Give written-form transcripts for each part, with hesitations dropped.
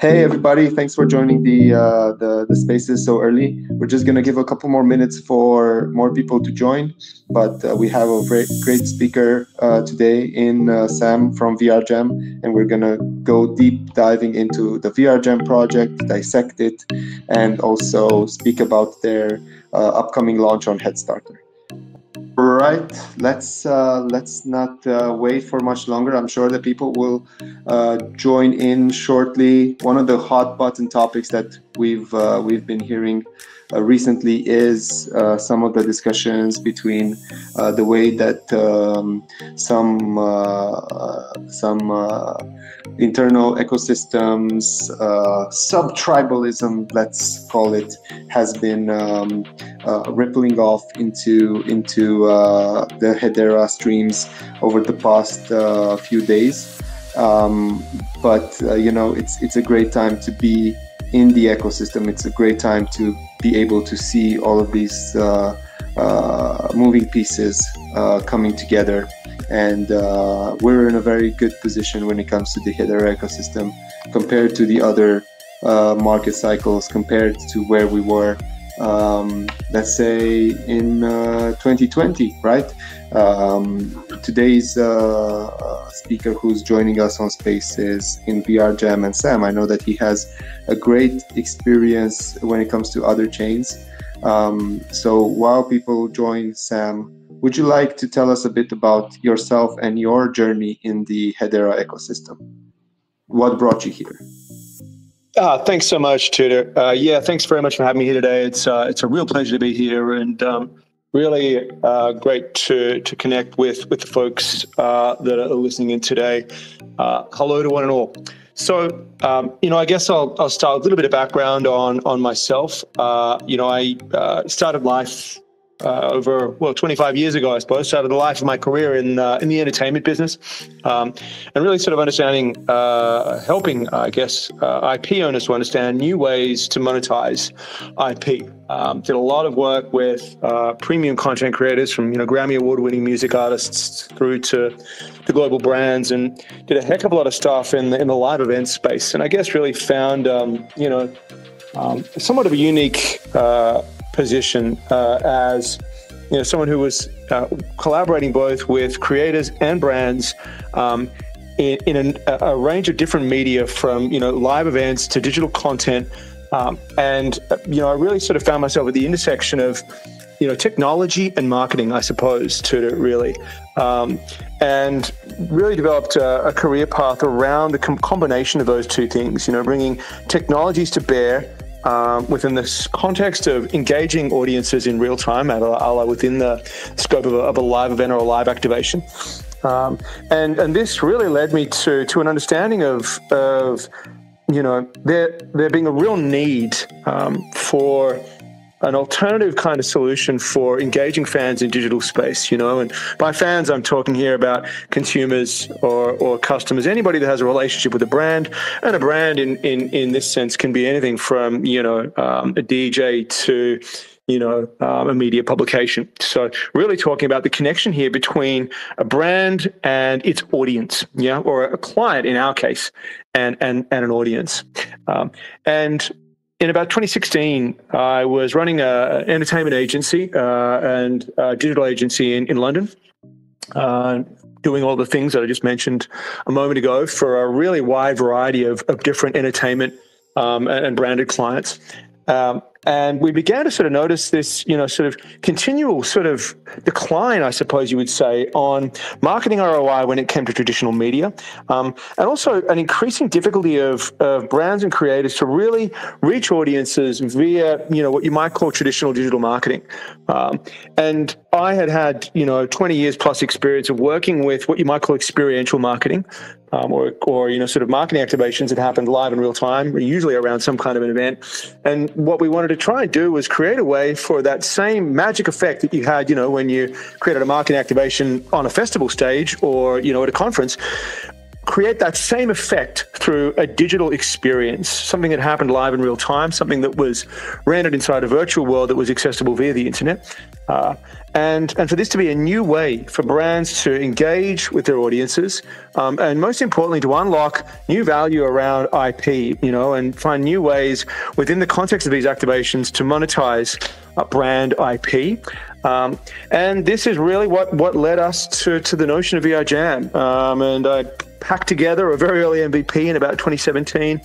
Hey everybody, thanks for joining the spaces so early. We're just going to give a couple more minutes for more people to join, but we have a great speaker today in Sam from VRJAM, and we're going to go deep diving into the VRJAM project, dissect it, and also speak about their upcoming launch on HeadStarter. All right, let's not wait for much longer. I'm sure that people will join in shortly. One of the hot button topics that we've been hearing recently is some of the discussions between the way that some internal ecosystems, sub-tribalism, let's call it, has been rippling off into the Hedera streams over the past few days. But you know, it's a great time to be in the ecosystem. It's a great time to be able to see all of these moving pieces coming together. And we're in a very good position when it comes to the Hedera ecosystem compared to the other market cycles, compared to where we were, let's say, in 2020, right? Today's speaker who's joining us on Spaces in VRJAM, and Sam, I know that he has a great experience when it comes to other chains. So while people join Sam, would you like to tell us a bit about yourself and your journey in the Hedera ecosystem? What brought you here? Thanks so much, Tudor. Yeah, thanks very much for having me here today. It's a real pleasure to be here, and really great to connect with the folks that are listening in today. Hello to one and all. So, you know, I guess I'll start with a little bit of background on myself. You know, I started life over 25 years ago, I suppose, started the life of my career in the entertainment business, and really sort of understanding, helping, I guess, IP owners to understand new ways to monetize IP. Did a lot of work with premium content creators, from, you know, Grammy award-winning music artists through to global brands, and did a heck of a lot of stuff in the live event space. And I guess really found, you know, somewhat of a unique position as, you know, someone who was collaborating both with creators and brands in a range of different media, from, you know, live events to digital content, and, you know, I really sort of found myself at the intersection of, you know, technology and marketing, I suppose, to really, and really developed a career path around the combination of those two things, you know, bringing technologies to bear within this context of engaging audiences in real time, a la within the scope of a live event or a live activation. And this really led me to an understanding of, you know, there being a real need for an alternative kind of solution for engaging fans in digital space, you know. And by fans, I'm talking here about consumers or customers, anybody that has a relationship with a brand. And a brand in this sense can be anything from, you know, a DJ to, you know, a media publication. So really talking about the connection here between a brand and its audience, yeah, or a client in our case, and an audience. And in about 2016, I was running an entertainment agency and a digital agency in London, doing all the things that I just mentioned a moment ago for a really wide variety of different entertainment and branded clients. And we began to sort of notice this, you know, sort of continual sort of decline, I suppose you would say, on marketing ROI when it came to traditional media, and also an increasing difficulty of brands and creators to really reach audiences via, you know, what you might call traditional digital marketing. And I had, you know, 20 years plus experience of working with what you might call experiential marketing, or, you know, sort of marketing activations that happened live in real time, usually around some kind of an event. And what we wanted to try and do was create a way for that same magic effect that you had, you know, when you created a marketing activation on a festival stage or, you know, at a conference, create that same effect through a digital experience, something that happened live in real time, something that was rendered inside a virtual world that was accessible via the internet. And for this to be a new way for brands to engage with their audiences, and most importantly, to unlock new value around IP, you know, and find new ways within the context of these activations to monetize brand IP. And this is really what led us to the notion of VRJAM. And I packed together a very early MVP in about 2017.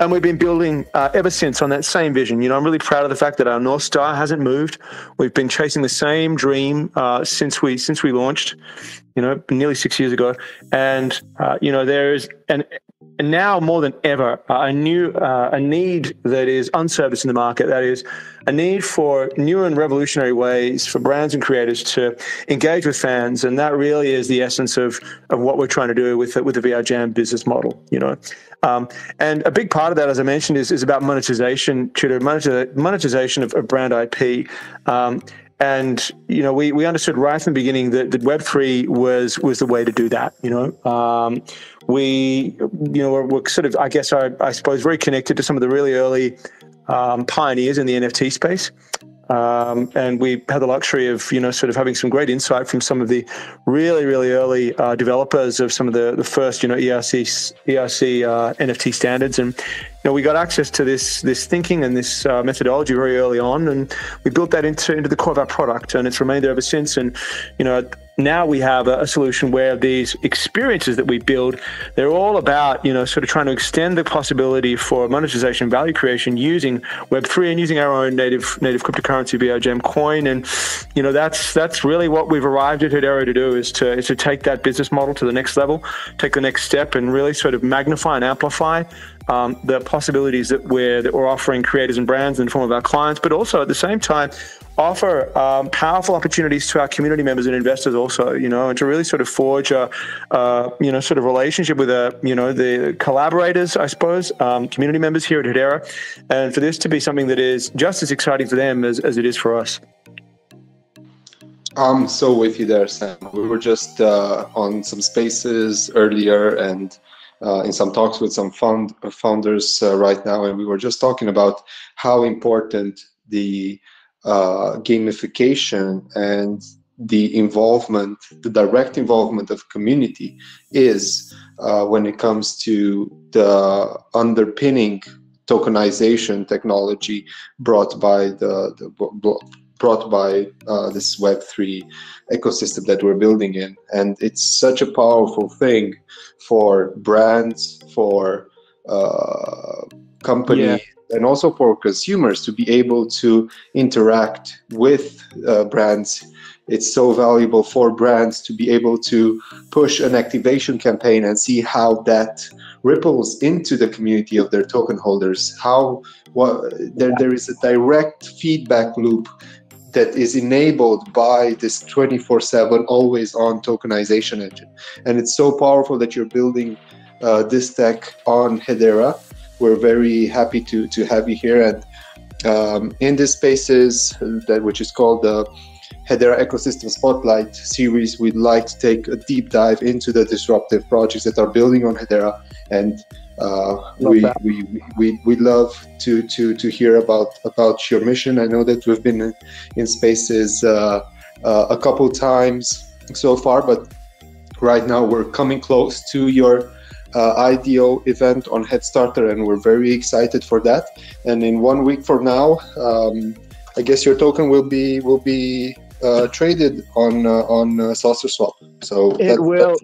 And we've been building ever since on that same vision. You know, I'm really proud of the fact that our North Star hasn't moved. We've been chasing the same dream since we launched, you know, nearly 6 years ago. And, you know, there is now more than ever, a need that is unserviced in the market. That is a need for new and revolutionary ways for brands and creators to engage with fans. And that really is the essence of what we're trying to do with the VRJAM business model, you know. And a big part of that, as I mentioned, is about monetization, Tudor, monetization of brand IP. And, you know, we understood right from the beginning that Web3 was the way to do that, you know. We're sort of, I guess, I suppose, very connected to some of the really early pioneers in the NFT space. And we had the luxury of, you know, sort of having some great insight from some of the really, really early developers of some of the first, you know, ERC NFT standards. And, you know, we got access to this thinking and this methodology very early on, and we built that into the core of our product, and it's remained there ever since. And, you know, now we have a solution where these experiences that we build, they're all about, you know, sort of trying to extend the possibility for monetization, value creation using Web3 and using our own native cryptocurrency, VRJAM Coin. And, you know, that's really what we've arrived at Hedera to do, is to take that business model to the next level, take the next step, and really sort of magnify and amplify the possibilities that we're offering creators and brands in the form of our clients, but also at the same time offer powerful opportunities to our community members and investors also, you know, and to really sort of forge a you know, sort of relationship with you know, the collaborators, I suppose, community members here at Hedera, and for this to be something that is just as exciting for them as it is for us. I'm so with you there, Sam. We were just on some spaces earlier and in some talks with some founders right now, and we were just talking about how important the gamification and the involvement, the direct involvement of community is when it comes to the underpinning tokenization technology brought by this Web3 ecosystem that we're building in. And it's such a powerful thing for brands, for companies, and also for consumers to be able to interact with brands. It's so valuable for brands to be able to push an activation campaign and see how that ripples into the community of their token holders, there is a direct feedback loop that is enabled by this 24/7 always on tokenization engine. And it's so powerful that you're building this tech on Hedera. We're very happy to have you here. And in this spaces, which is called the Hedera Ecosystem Spotlight series, we'd like to take a deep dive into the disruptive projects that are building on Hedera. And we love to hear about your mission. I know that we've been in spaces a couple times so far, but right now we're coming close to your IDO event on HeadStarter, and we're very excited for that. And in 1 week from now, I guess your token will be traded on SaucerSwap. So it will,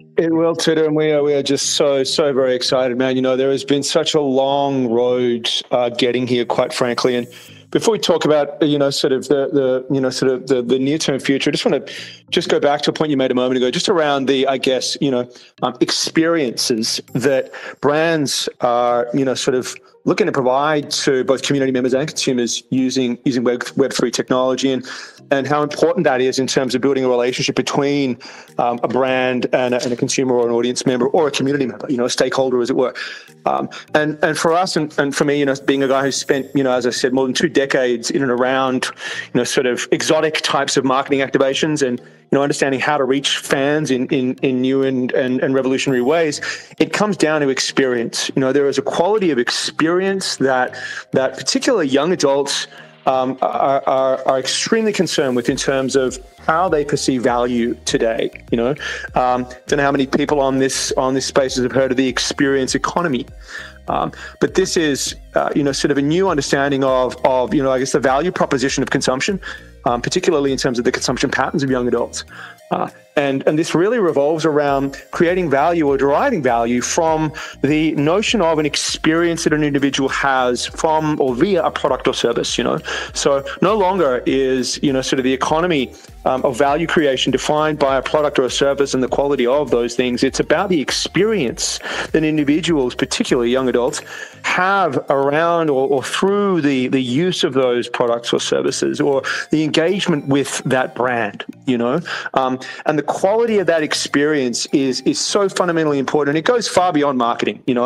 Tudor, and we are just so very excited, man. You know, there has been such a long road getting here, quite frankly. And before we talk about, you know, sort of the near-term future, I just want to go back to a point you made a moment ago, just around the, I guess, you know, experiences that brands are, you know, sort of looking to provide to both community members and consumers using Web3 technology, and how important that is in terms of building a relationship between a brand and a consumer or an audience member or a community member, you know, a stakeholder, as it were. And for us and for me, you know, being a guy who spent, you know, as I said, more than 2 decades in and around, you know, sort of exotic types of marketing activations and understanding how to reach fans in new and revolutionary ways, it comes down to experience. There is a quality of experience that particularly young adults are extremely concerned with in terms of how they perceive value today. Don't know how many people on this space have heard of the experience economy, but this is sort of a new understanding of I guess the value proposition of consumption, particularly in terms of the consumption patterns of young adults, and this really revolves around creating value or deriving value from the notion of an experience that an individual has from or via a product or service. So no longer is sort of the economy of value creation defined by a product or a service and the quality of those things. It's about the experience that individuals, particularly young adults, have around or through the use of those products or services or the engagement with that brand. And the quality of that experience is so fundamentally important, and it goes far beyond marketing. And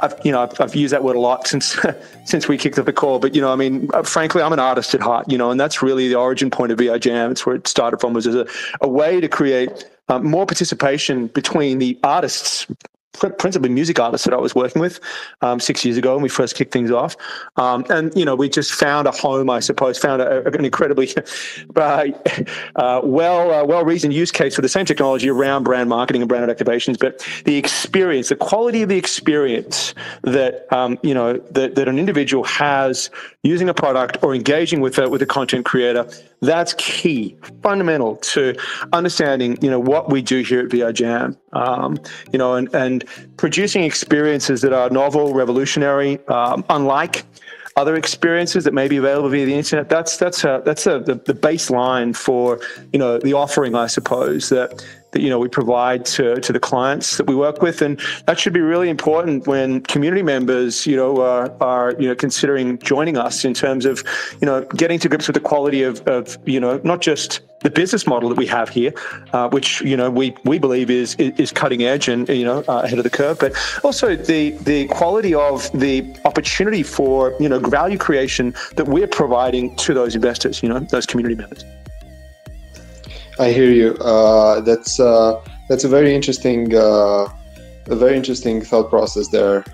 I've used that word a lot since since we kicked off the call. But I mean, frankly, I'm an artist at heart. And that's really the origin point of VRJAM. It's where it started from, was as a way to create more participation between the artists, principally music artists that I was working with 6 years ago when we first kicked things off. And, we just found a home, I suppose, found an incredibly well-reasoned use case for the same technology around brand marketing and brand activations. But the experience, the quality of the experience that, that an individual has using a product or engaging with a content creator, that's key, fundamental to understanding, what we do here at VRJAM, and producing experiences that are novel, revolutionary, unlike other experiences that may be available via the internet. That's the baseline for, the offering, I suppose, that we provide to the clients that we work with, and that should be really important when community members are considering joining us in terms of getting to grips with the quality of not just the business model that we have here, which we believe is cutting edge and ahead of the curve, but also the quality of the opportunity for value creation that we're providing to those investors, those community members. I hear you. That's a very interesting thought process there,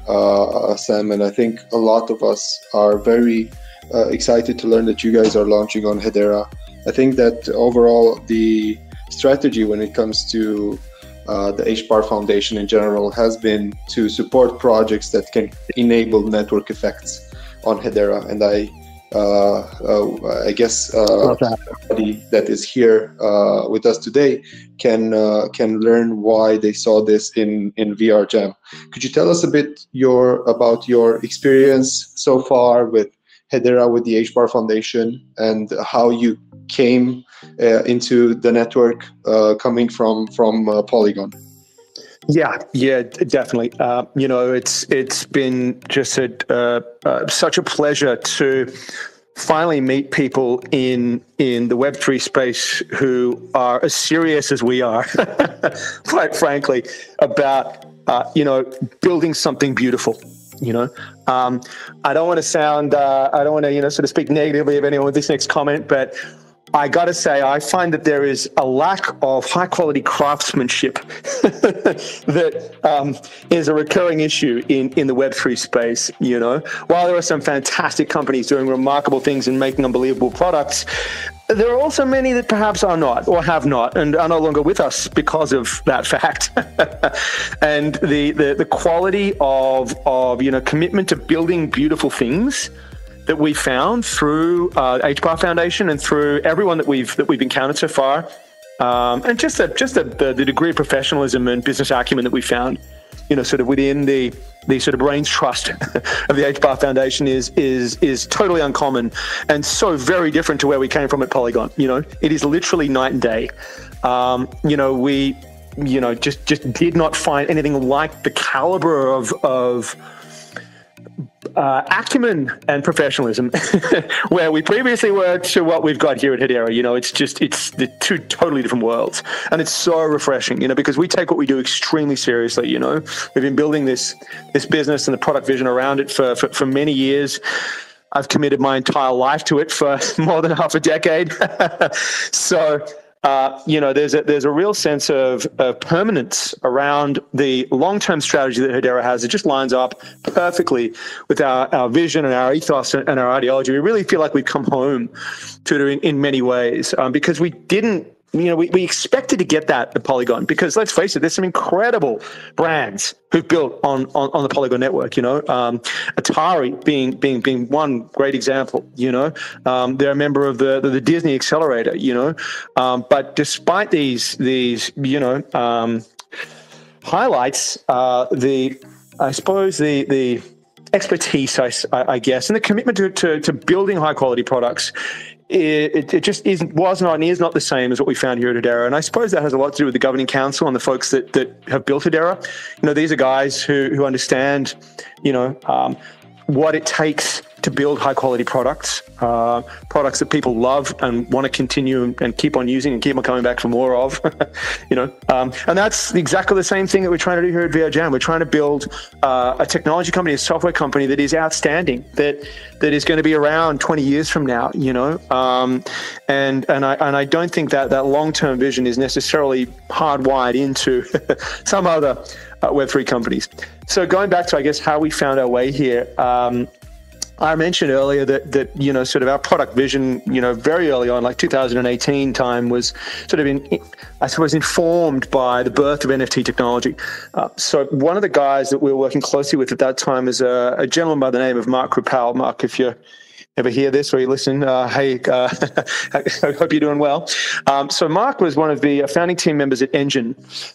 Sam. And I think a lot of us are very excited to learn that you guys are launching on Hedera. I think that overall the strategy when it comes to the HBAR Foundation in general has been to support projects that can enable network effects on Hedera, and I guess everybody that is here with us today can learn why they saw this in VRJAM. Could you tell us a bit about your experience so far with Hedera, with the HBAR Foundation, and how you came into the network, coming from Polygon? Yeah, definitely. It's been just such a pleasure to finally meet people in the Web3 space who are as serious as we are, quite frankly, about building something beautiful. I don't want to sound sort of speak negatively of anyone with this next comment, but I got to say, I find that there is a lack of high-quality craftsmanship that is a recurring issue in the Web3 space, While there are some fantastic companies doing remarkable things and making unbelievable products, there are also many that perhaps are not or have not and are no longer with us because of that fact. And the quality of commitment to building beautiful things that we found through HBAR Foundation and through everyone that we've encountered so far, and just the degree of professionalism and business acumen that we found, sort of within the sort of brains trust of the HBAR Foundation is totally uncommon and so very different to where we came from at Polygon. It is literally night and day. We just did not find anything like the caliber of acumen and professionalism where we previously were to what we've got here at Hedera. It's the two totally different worlds, and it's so refreshing, because we take what we do extremely seriously. We've been building this business and the product vision around it for many years. I've committed my entire life to it for more than half a decade. So you know, there's a real sense of permanence around the long-term strategy that Hedera has. It just lines up perfectly with our vision and our ethos and our ideology. We really feel like we've come home to it in many ways, because we didn't, we expected to get that at Polygon, because let's face it, there's some incredible brands who've built on the Polygon network, Atari being one great example, they're a member of the Disney Accelerator, but despite these highlights, the expertise, I guess, and the commitment to building high quality products, it just was not and is not the same as what we found here at Hedera. And I suppose that has a lot to do with the governing council and the folks that have built Hedera. These are guys who understand, what it takes to build high quality products, products that people love and want to continue and keep on using and keep on coming back for more of, and that's exactly the same thing that we're trying to do here at VRJAM. We're trying to build a technology company, a software company that is outstanding, that is going to be around 20 years from now, and I don't think that long-term vision is necessarily hardwired into some other Web3 companies. So going back to, I guess, how we found our way here, I mentioned earlier that sort of our product vision, very early on, like 2018 time, was sort of informed by the birth of NFT technology. So one of the guys that we were working closely with at that time is a gentleman by the name of Mark Rappel. Mark, if you ever hear this or you listen, hey, I hope you're doing well. So Mark was one of the founding team members at Enjin,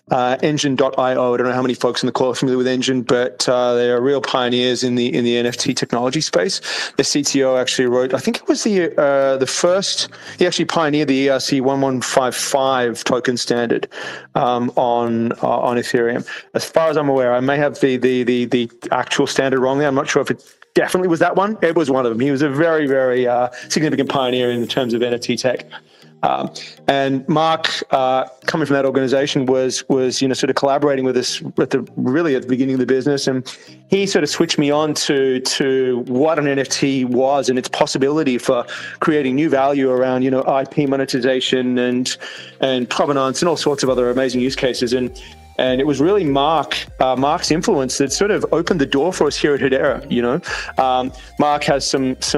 Enjin.io. I don't know how many folks on the call are familiar with Enjin, but they are real pioneers in the NFT technology space. The CTO actually wrote, I think it was the first, he actually pioneered the ERC 1155 token standard on Ethereum. As far as I'm aware, I may have the actual standard wrong there. I'm not sure if it definitely was that one. It was one of them. He was a very, very significant pioneer in terms of NFT tech. And Mark, coming from that organization, was sort of collaborating with us really at the beginning of the business, and he sort of switched me on to what an NFT was and its possibility for creating new value around IP monetization and provenance and all sorts of other amazing use cases. And it was really Mark's influence that sort of opened the door for us here at Hedera. Mark has some he's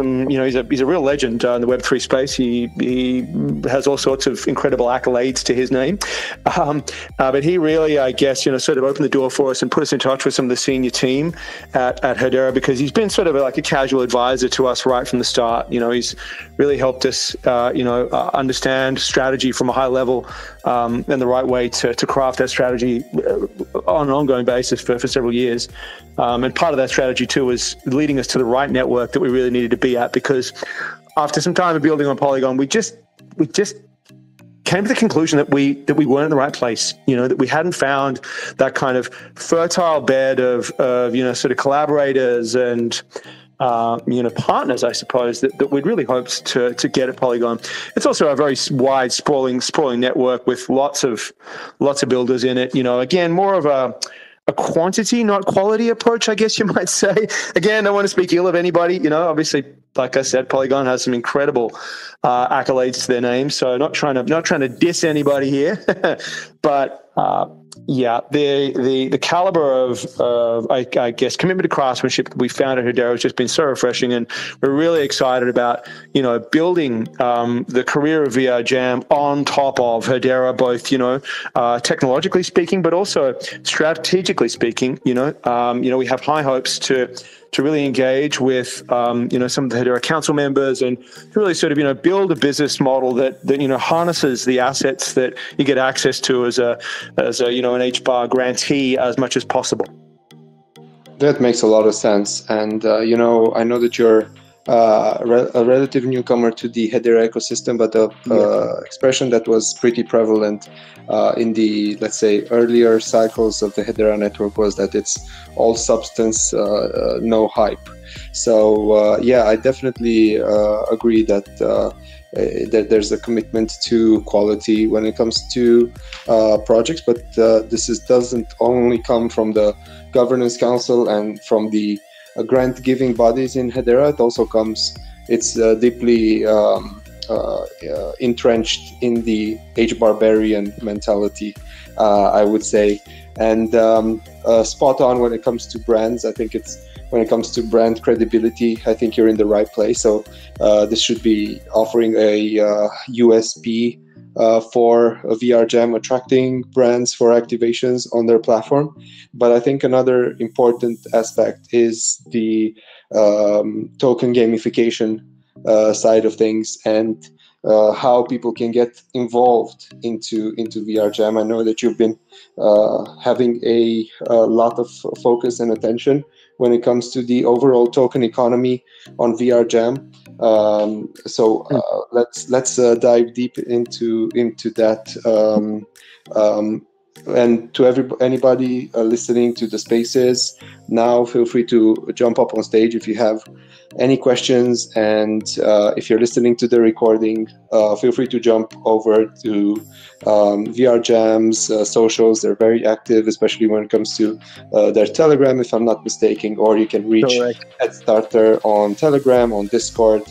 a real legend in the Web3 space. He has all sorts of incredible accolades to his name, but he really, I guess, sort of opened the door for us and put us in touch with some of the senior team at Hedera, because he's been sort of like a casual advisor to us right from the start. He's really helped us understand strategy from a high level, and the right way to craft that strategy on an ongoing basis for several years. And part of that strategy too was leading us to the right network that we really needed to be at, because after some time of building on Polygon, we just came to the conclusion that we weren't in the right place, that we hadn't found that kind of fertile bed of sort of collaborators and partners, I suppose, that we'd really hoped to get at Polygon. It's also a very wide, sprawling network with lots of builders in it. Again, more of a quantity, not quality approach, I guess you might say. Again, I don't want to speak ill of anybody. Obviously, like I said, Polygon has some incredible accolades to their name. So not trying to diss anybody here, but. Yeah, the caliber of I guess commitment to craftsmanship that we found at Hedera has just been so refreshing, and we're really excited about building the career of VRJAM on top of Hedera, both technologically speaking, but also strategically speaking. We have high hopes to really engage with some of the Hedera council members and really sort of build a business model that harnesses the assets that you get access to as a an HBAR grantee as much as possible. That makes a lot of sense, and I know that you're a relative newcomer to the Hedera ecosystem, but the expression that was pretty prevalent in the, let's say, earlier cycles of the Hedera network was that it's all substance, no hype. So yeah, I definitely agree that there's a commitment to quality when it comes to projects, but doesn't only come from the governance council and from the grant giving bodies in Hedera. It also comes, it's deeply entrenched in the H-barbarian mentality, I would say, and spot on when it comes to brands. I think it's, when it comes to brand credibility, I think you're in the right place. So this should be offering a USP for a VRJAM, attracting brands for activations on their platform. But I think another important aspect is the token gamification side of things, and how people can get involved into VRJAM. I know that you've been having a lot of focus and attention when it comes to the overall token economy on VRJAM. Let's dive deep into that. And to anybody listening to the spaces now, feel free to jump up on stage if you have any questions. And if you're listening to the recording, feel free to jump over to VRJAM's socials. They're very active, especially when it comes to their Telegram, if I'm not mistaken, or you can reach HeadStarter on Telegram, on Discord.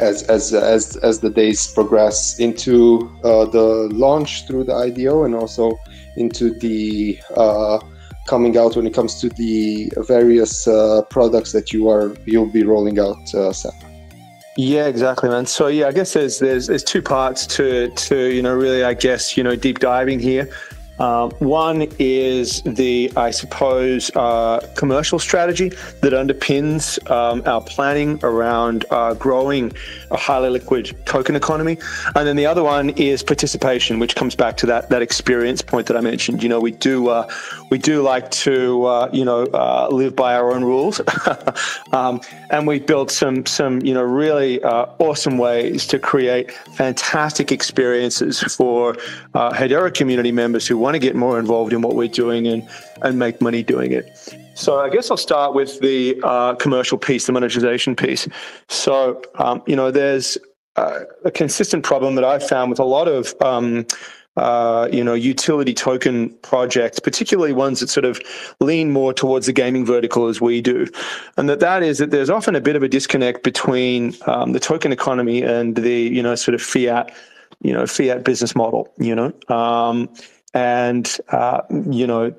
As the days progress into the launch through the IDO, and also into the coming out when it comes to the various products that you'll be rolling out, Sam. Yeah, exactly, man. So yeah, I guess there's two parts to really, I guess, deep diving here. One is the, I suppose, commercial strategy that underpins our planning around growing a highly liquid token economy. And then the other one is participation, which comes back to that experience point that I mentioned. We do like to live by our own rules, and we built some really awesome ways to create fantastic experiences for Hedera community members who want to get more involved in what we're doing and make money doing it. So I guess I'll start with the commercial piece, the monetization piece. So, there's a consistent problem that I've found with a lot of, utility token projects, particularly ones that sort of lean more towards the gaming vertical as we do. And that is that there's often a bit of a disconnect between the token economy and the, sort of fiat business model,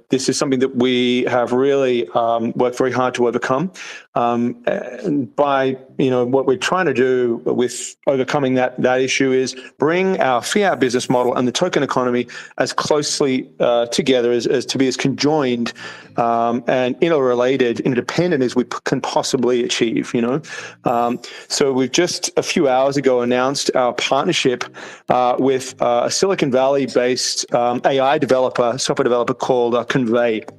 this is something that we have really worked very hard to overcome. By what we're trying to do with overcoming that issue is bring our fiat business model and the token economy as closely together as to be as conjoined and interrelated, interdependent as we can possibly achieve. So we've just a few hours ago announced our partnership with a Silicon Valley-based AI developer, software developer called Convai.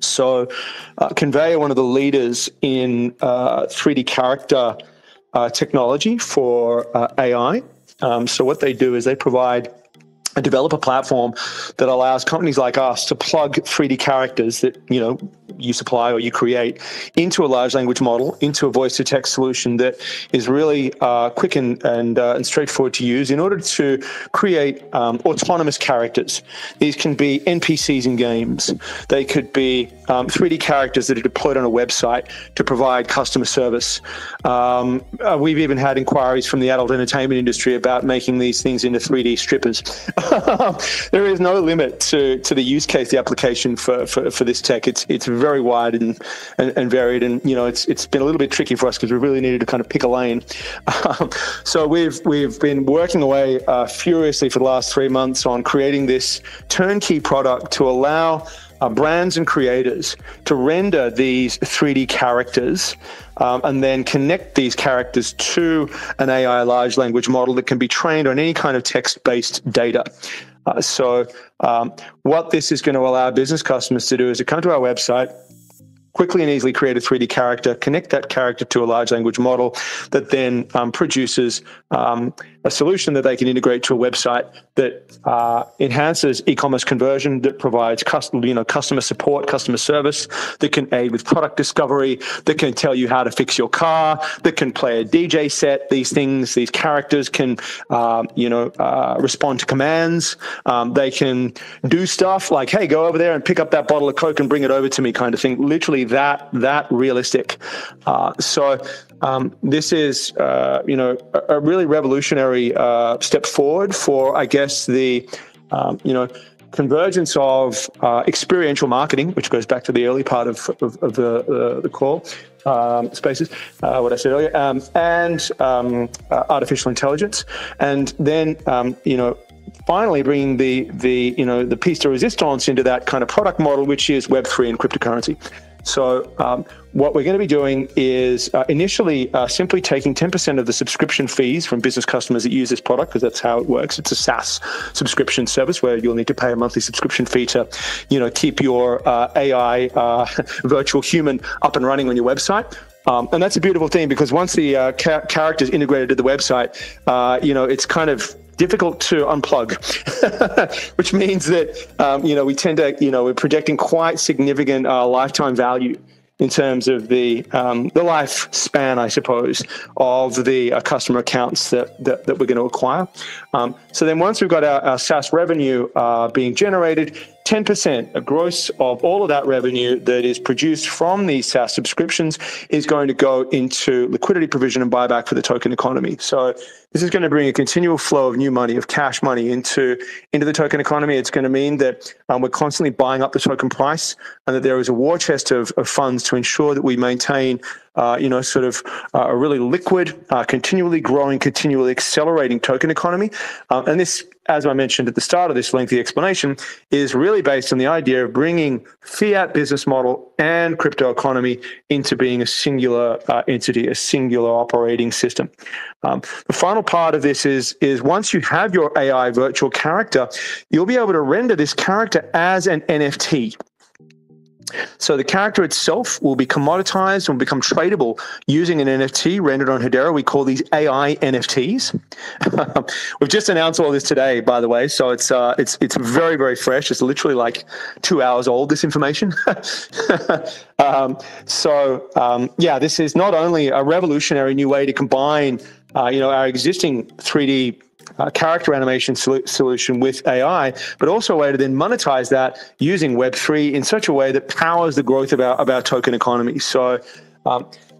So Convai are one of the leaders in 3D character technology for AI. So what they do is they provide a developer platform that allows companies like us to plug 3D characters that, you supply or you create into a large language model, into a voice-to-text solution that is really quick and straightforward to use in order to create autonomous characters. These can be NPCs in games. They could be 3D characters that are deployed on a website to provide customer service. We've even had inquiries from the adult entertainment industry about making these things into 3D strippers. There is no limit to the use case, the application for this tech. It's very wide and varied, and it's been a little bit tricky for us because we really needed to kind of pick a lane. So we've been working away furiously for the last 3 months on creating this turnkey product to allow brands and creators to render these 3D characters and then connect these characters to an AI large language model that can be trained on any kind of text-based data. What this is going to allow business customers to do is to come to our website, quickly and easily create a 3D character, connect that character to a large language model that then produces a solution that they can integrate to a website that enhances e-commerce conversion, that provides customer support, customer service, that can aid with product discovery, that can tell you how to fix your car, that can play a DJ set. These things, these characters can, respond to commands. They can do stuff like, hey, go over there and pick up that bottle of Coke and bring it over to me kind of thing, literally really that realistic. This is, a really revolutionary step forward for, I guess, the, convergence of experiential marketing, which goes back to the early part of the call, spaces, what I said earlier, and artificial intelligence. And then, finally bringing the piece de resistance into that kind of product model, which is Web3 and cryptocurrency. So what we're going to be doing is initially simply taking 10% of the subscription fees from business customers that use this product, because that's how it works. It's a SaaS subscription service where you'll need to pay a monthly subscription fee to, keep your AI virtual human up and running on your website. And that's a beautiful thing, because once the character is integrated to the website, it's kind of difficult to unplug, which means that, we tend to, we're projecting quite significant lifetime value in terms of the lifespan, I suppose, of the customer accounts that we're going to acquire. So then once we've got our SaaS revenue being generated, 10%, a gross of all of that revenue that is produced from these SaaS subscriptions is going to go into liquidity provision and buyback for the token economy. So this is going to bring a continual flow of new money, of cash money into the token economy. It's going to mean that we're constantly buying up the token price, and that there is a war chest of funds to ensure that we maintain a really liquid, continually growing, continually accelerating token economy. And this, as I mentioned at the start of this lengthy explanation, is really based on the idea of bringing fiat business model and crypto economy into being a singular entity, a singular operating system. The final part of this is once you have your AI virtual character, you'll be able to render this character as an NFT. So the character itself will be commoditized and will become tradable using an NFT rendered on Hedera. We call these AI NFTs. We've just announced all this today, by the way, so it's very, very fresh. It's literally like 2 hours old, this information. This is not only a revolutionary new way to combine, our existing 3D character animation solution with AI, but also a way to then monetize that using Web3 in such a way that powers the growth of our token economy. So,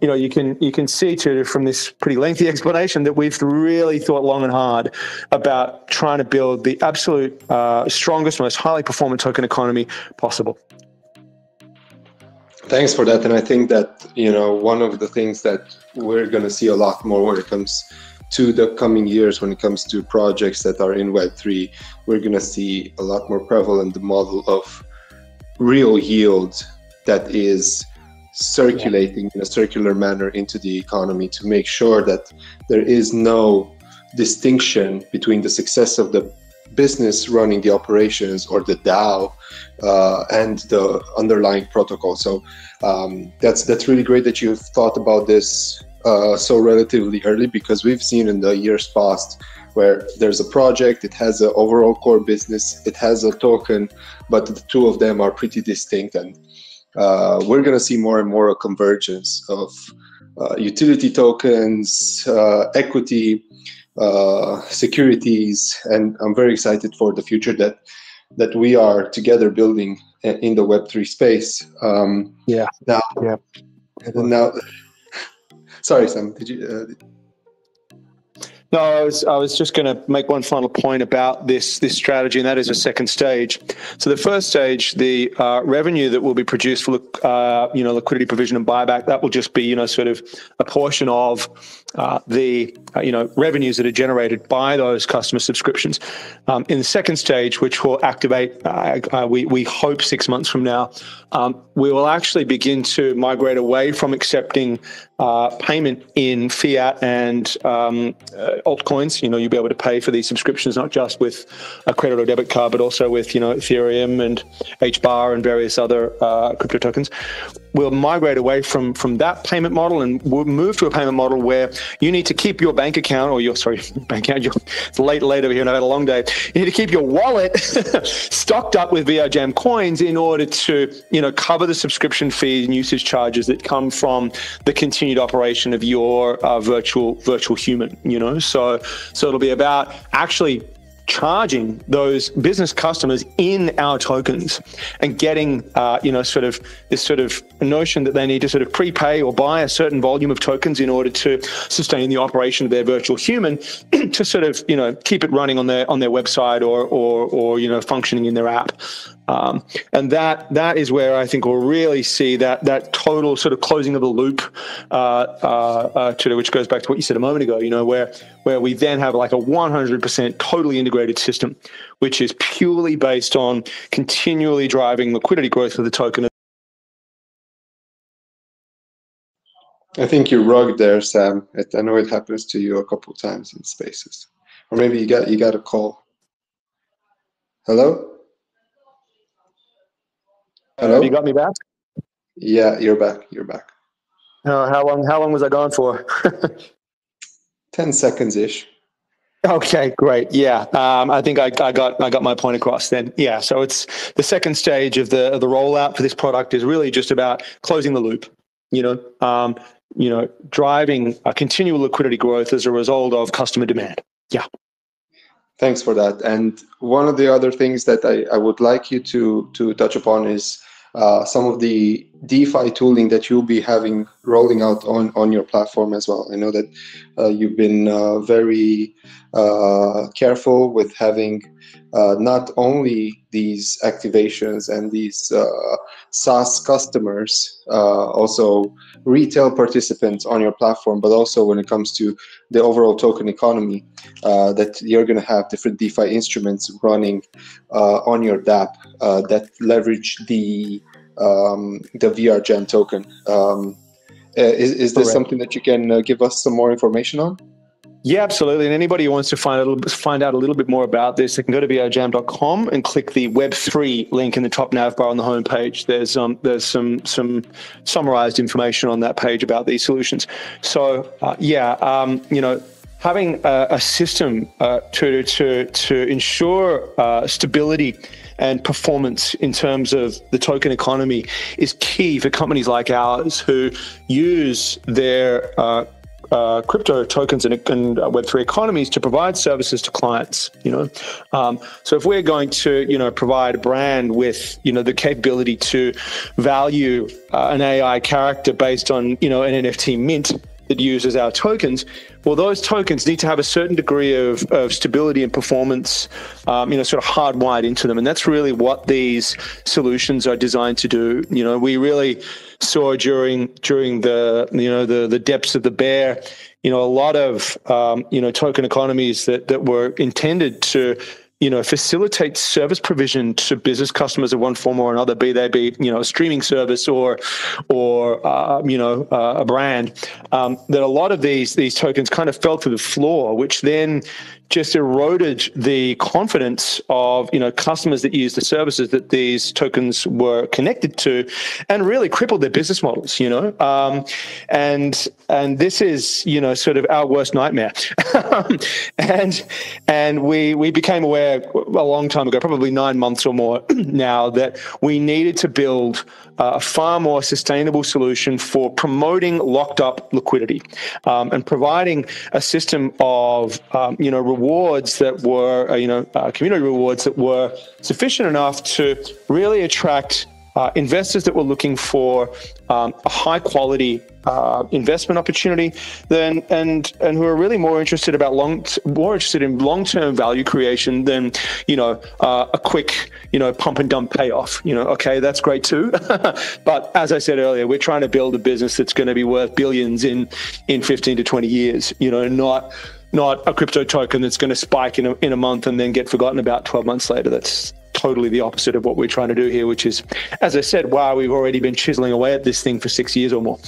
you can see, Tudor, from this pretty lengthy explanation that we've really thought long and hard about trying to build the absolute strongest, most highly performant token economy possible. Thanks for that. And I think that, one of the things that we're going to see a lot more when it comes to the coming years, when it comes to projects that are in Web3, we're going to see a lot more prevalent the model of real yield that is circulating in a circular manner into the economy, to make sure that there is no distinction between the success of the business running the operations or the DAO and the underlying protocol. So that's really great that you've thought about this so relatively early, because we've seen in the years past where there's a project, it has an overall core business, it has a token, but the two of them are pretty distinct. And we're going to see more and more a convergence of utility tokens, equity, securities, and I'm very excited for the future that we are together building in the Web3 space. Sorry, Sam, did you? No, I was just going to make one final point about this strategy, and that is a second stage. So the first stage, the revenue that will be produced for liquidity provision and buyback, that will just be a portion of the revenues that are generated by those customer subscriptions. In the second stage, which will activate, we hope 6 months from now, we will actually begin to migrate away from accepting payment in fiat and altcoins. You'll be able to pay for these subscriptions not just with a credit or debit card, but also with Ethereum and HBAR and various other crypto tokens. We'll migrate away from that payment model, and we'll move to a payment model where you need to keep your bank account, it's late over here and I've had a long day. You need to keep your wallet stocked up with VRJAM coins in order to cover the subscription fees and usage charges that come from the continued operation of your virtual human. So it'll be about actually charging those business customers in our tokens and getting, sort of this sort of notion that they need to sort of prepay or buy a certain volume of tokens in order to sustain the operation of their virtual human to sort of, keep it running on their website or functioning in their app. And that is where I think we'll really see that total sort of closing of the loop, to which goes back to what you said a moment ago, where we then have like a 100% totally integrated system, which is purely based on continually driving liquidity growth of the token. I think you rocked there, Sam. I know it happens to you a couple of times in spaces, or maybe you got a call. Hello? Hello? Have you got me back? Yeah, you're back. You're back. Oh, how long was I gone for? 10 seconds-ish. Okay, great. Yeah. I think I got my point across then. Yeah. So it's the second stage of the rollout for this product is really just about closing the loop, driving a continual liquidity growth as a result of customer demand. Yeah. Thanks for that. And one of the other things that I would like you to touch upon is some of the DeFi tooling that you'll be having rolling out on your platform as well. I know that you've been very careful with having not only these activations and these SaaS customers, also retail participants on your platform, but also when it comes to the overall token economy, that you're going to have different DeFi instruments running on your DApp that leverage the VRGen token. Is this something that you can give us some more information on? Yeah, absolutely. And anybody who wants to find out a little bit more about this, they can go to vrjam.com and click the Web3 link in the top nav bar on the homepage. There's some summarized information on that page about these solutions. So having a system to ensure stability and performance in terms of the token economy is key for companies like ours who use their crypto tokens and Web3 economies to provide services to clients, So if we're going to, provide a brand with, the capability to value an AI character based on, an NFT mint that uses our tokens, well, those tokens need to have a certain degree of stability and performance, sort of hardwired into them. And that's really what these solutions are designed to do. We really saw during the depths of the bear, a lot of, token economies that were intended to, facilitate service provision to business customers of one form or another, be they be, a streaming service or a brand, that a lot of these tokens kind of fell to the floor, which then just eroded the confidence of, customers that use the services that these tokens were connected to and really crippled their business models, and this is, sort of our worst nightmare. and we became aware a long time ago, probably 9 months or more now, that we needed to build a far more sustainable solution for promoting locked up liquidity, and providing a system of, rewards that were, community rewards that were sufficient enough to really attract investors that were looking for a high quality investment opportunity, then and who are really more interested in long-term value creation than a quick pump and dump payoff. Okay, that's great too, but as I said earlier, we're trying to build a business that's going to be worth billions in 15 to 20 years. Not a crypto token that's going to spike in a month and then get forgotten about 12 months later. That's totally the opposite of what we're trying to do here, which is, as I said, wow, we've already been chiseling away at this thing for 6 years or more.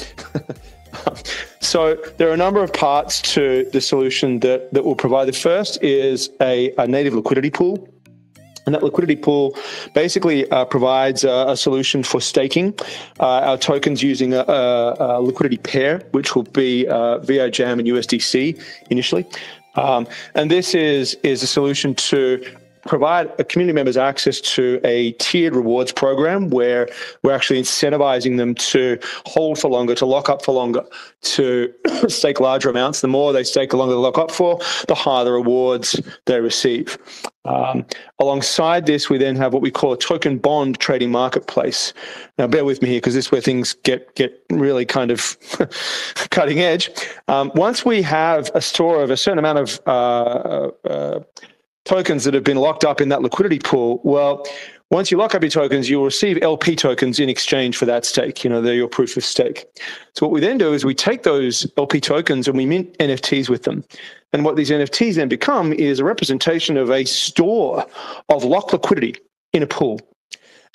So there are a number of parts to the solution that we'll provide. The first is a native liquidity pool. And that liquidity pool basically provides a solution for staking our tokens using a liquidity pair, which will be VRJAM and USDC initially. And this is a solution to provide community members access to a tiered rewards program where we're actually incentivizing them to hold for longer, to lock up for longer, to stake larger amounts. The more they stake, the longer they lock up for, the higher the rewards they receive. Alongside this, we then have what we call a token bond trading marketplace. Now, bear with me here because this is where things get really kind of cutting edge. Once we have a store of a certain amount of tokens that have been locked up in that liquidity pool, well, once you lock up your tokens, you'll receive LP tokens in exchange for that stake. You know, they're your proof of stake. So what we then do is we take those LP tokens and we mint NFTs with them. And what these NFTs then become is a representation of a store of locked liquidity in a pool.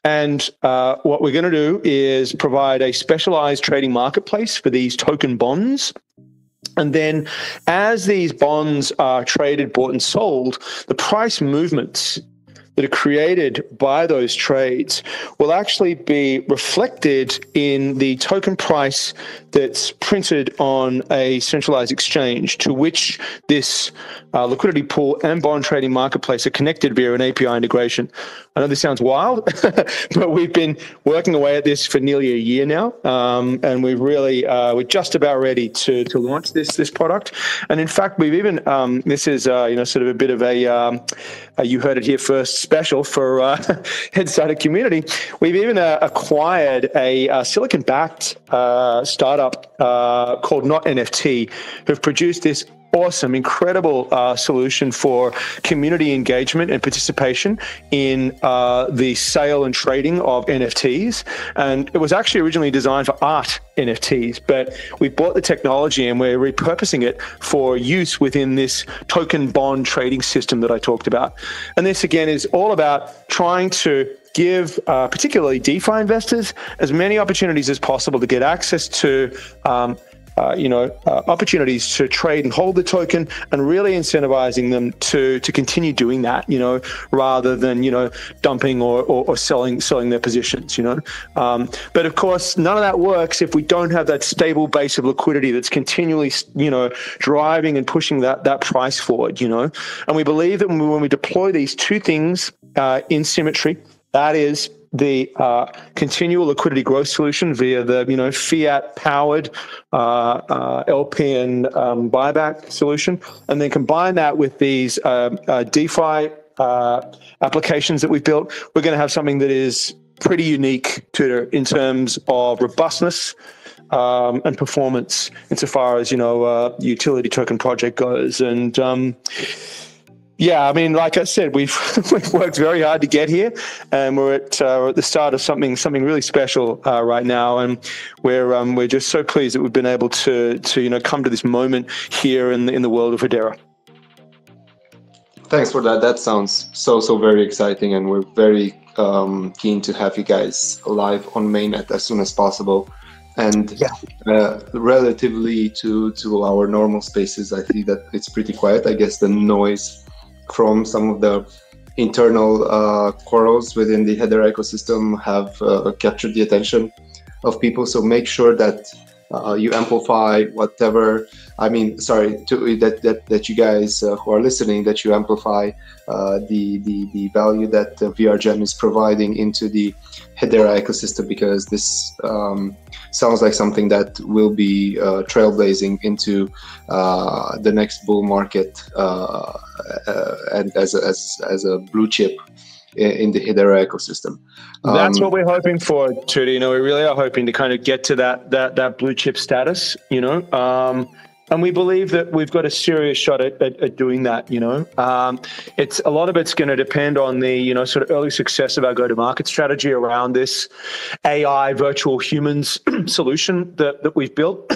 And what we're going to do is provide a specialized trading marketplace for these token bonds. And then as these bonds are traded, bought, and sold, the price movements that are created by those trades will actually be reflected in the token price that's printed on a centralized exchange to which this liquidity pool and bond trading marketplace are connected via an API integration. I know this sounds wild, but we've been working away at this for nearly a year now, and we've really, we're just about ready to launch this product. And in fact, we've even, this is, you know, sort of a bit of a you heard it here first special for HeadStarter community. We've even acquired a silicon-backed startup called Not NFT, who've produced this awesome, incredible solution for community engagement and participation in the sale and trading of NFTs. And it was actually originally designed for art NFTs, but we bought the technology and we're repurposing it for use within this token bond trading system that I talked about. And this again is all about trying to give particularly DeFi investors as many opportunities as possible to get access to opportunities to trade and hold the token, and really incentivizing them to continue doing that, you know, rather than, you know, dumping or selling their positions, you know. But of course, none of that works if we don't have that stable base of liquidity that's continually, you know, driving and pushing that price forward, you know. And we believe that when we deploy these two things in symmetry, that is the continual liquidity growth solution via the, you know, fiat-powered LP and buyback solution, and then combine that with these DeFi applications that we've built, we're going to have something that is pretty unique to in terms of robustness and performance insofar as, you know, utility token project goes. And yeah, I mean, like I said, we've worked very hard to get here, and we're at the start of something really special right now, and we're just so pleased that we've been able to you know, come to this moment here in the world of Hedera. Thanks for that. That sounds so very exciting, and we're very keen to have you guys live on Mainnet as soon as possible. And yeah, relatively to our normal spaces, I think that it's pretty quiet. I guess the noise from some of the internal quarrels within the Hedera ecosystem have captured the attention of people. So make sure that you amplify whatever, I mean, sorry, that you guys who are listening, that you amplify the value that VRGen is providing into the Hedera ecosystem, because this sounds like something that will be trailblazing into the next bull market, and as a blue chip in the Hedera ecosystem. That's what we're hoping for, Tudor. You know, we really are hoping to kind of get to that blue chip status, you know, and we believe that we've got a serious shot at doing that, you know. It's a lot of it's going to depend on the, you know, sort of early success of our go-to-market strategy around this AI virtual humans solution that we've built.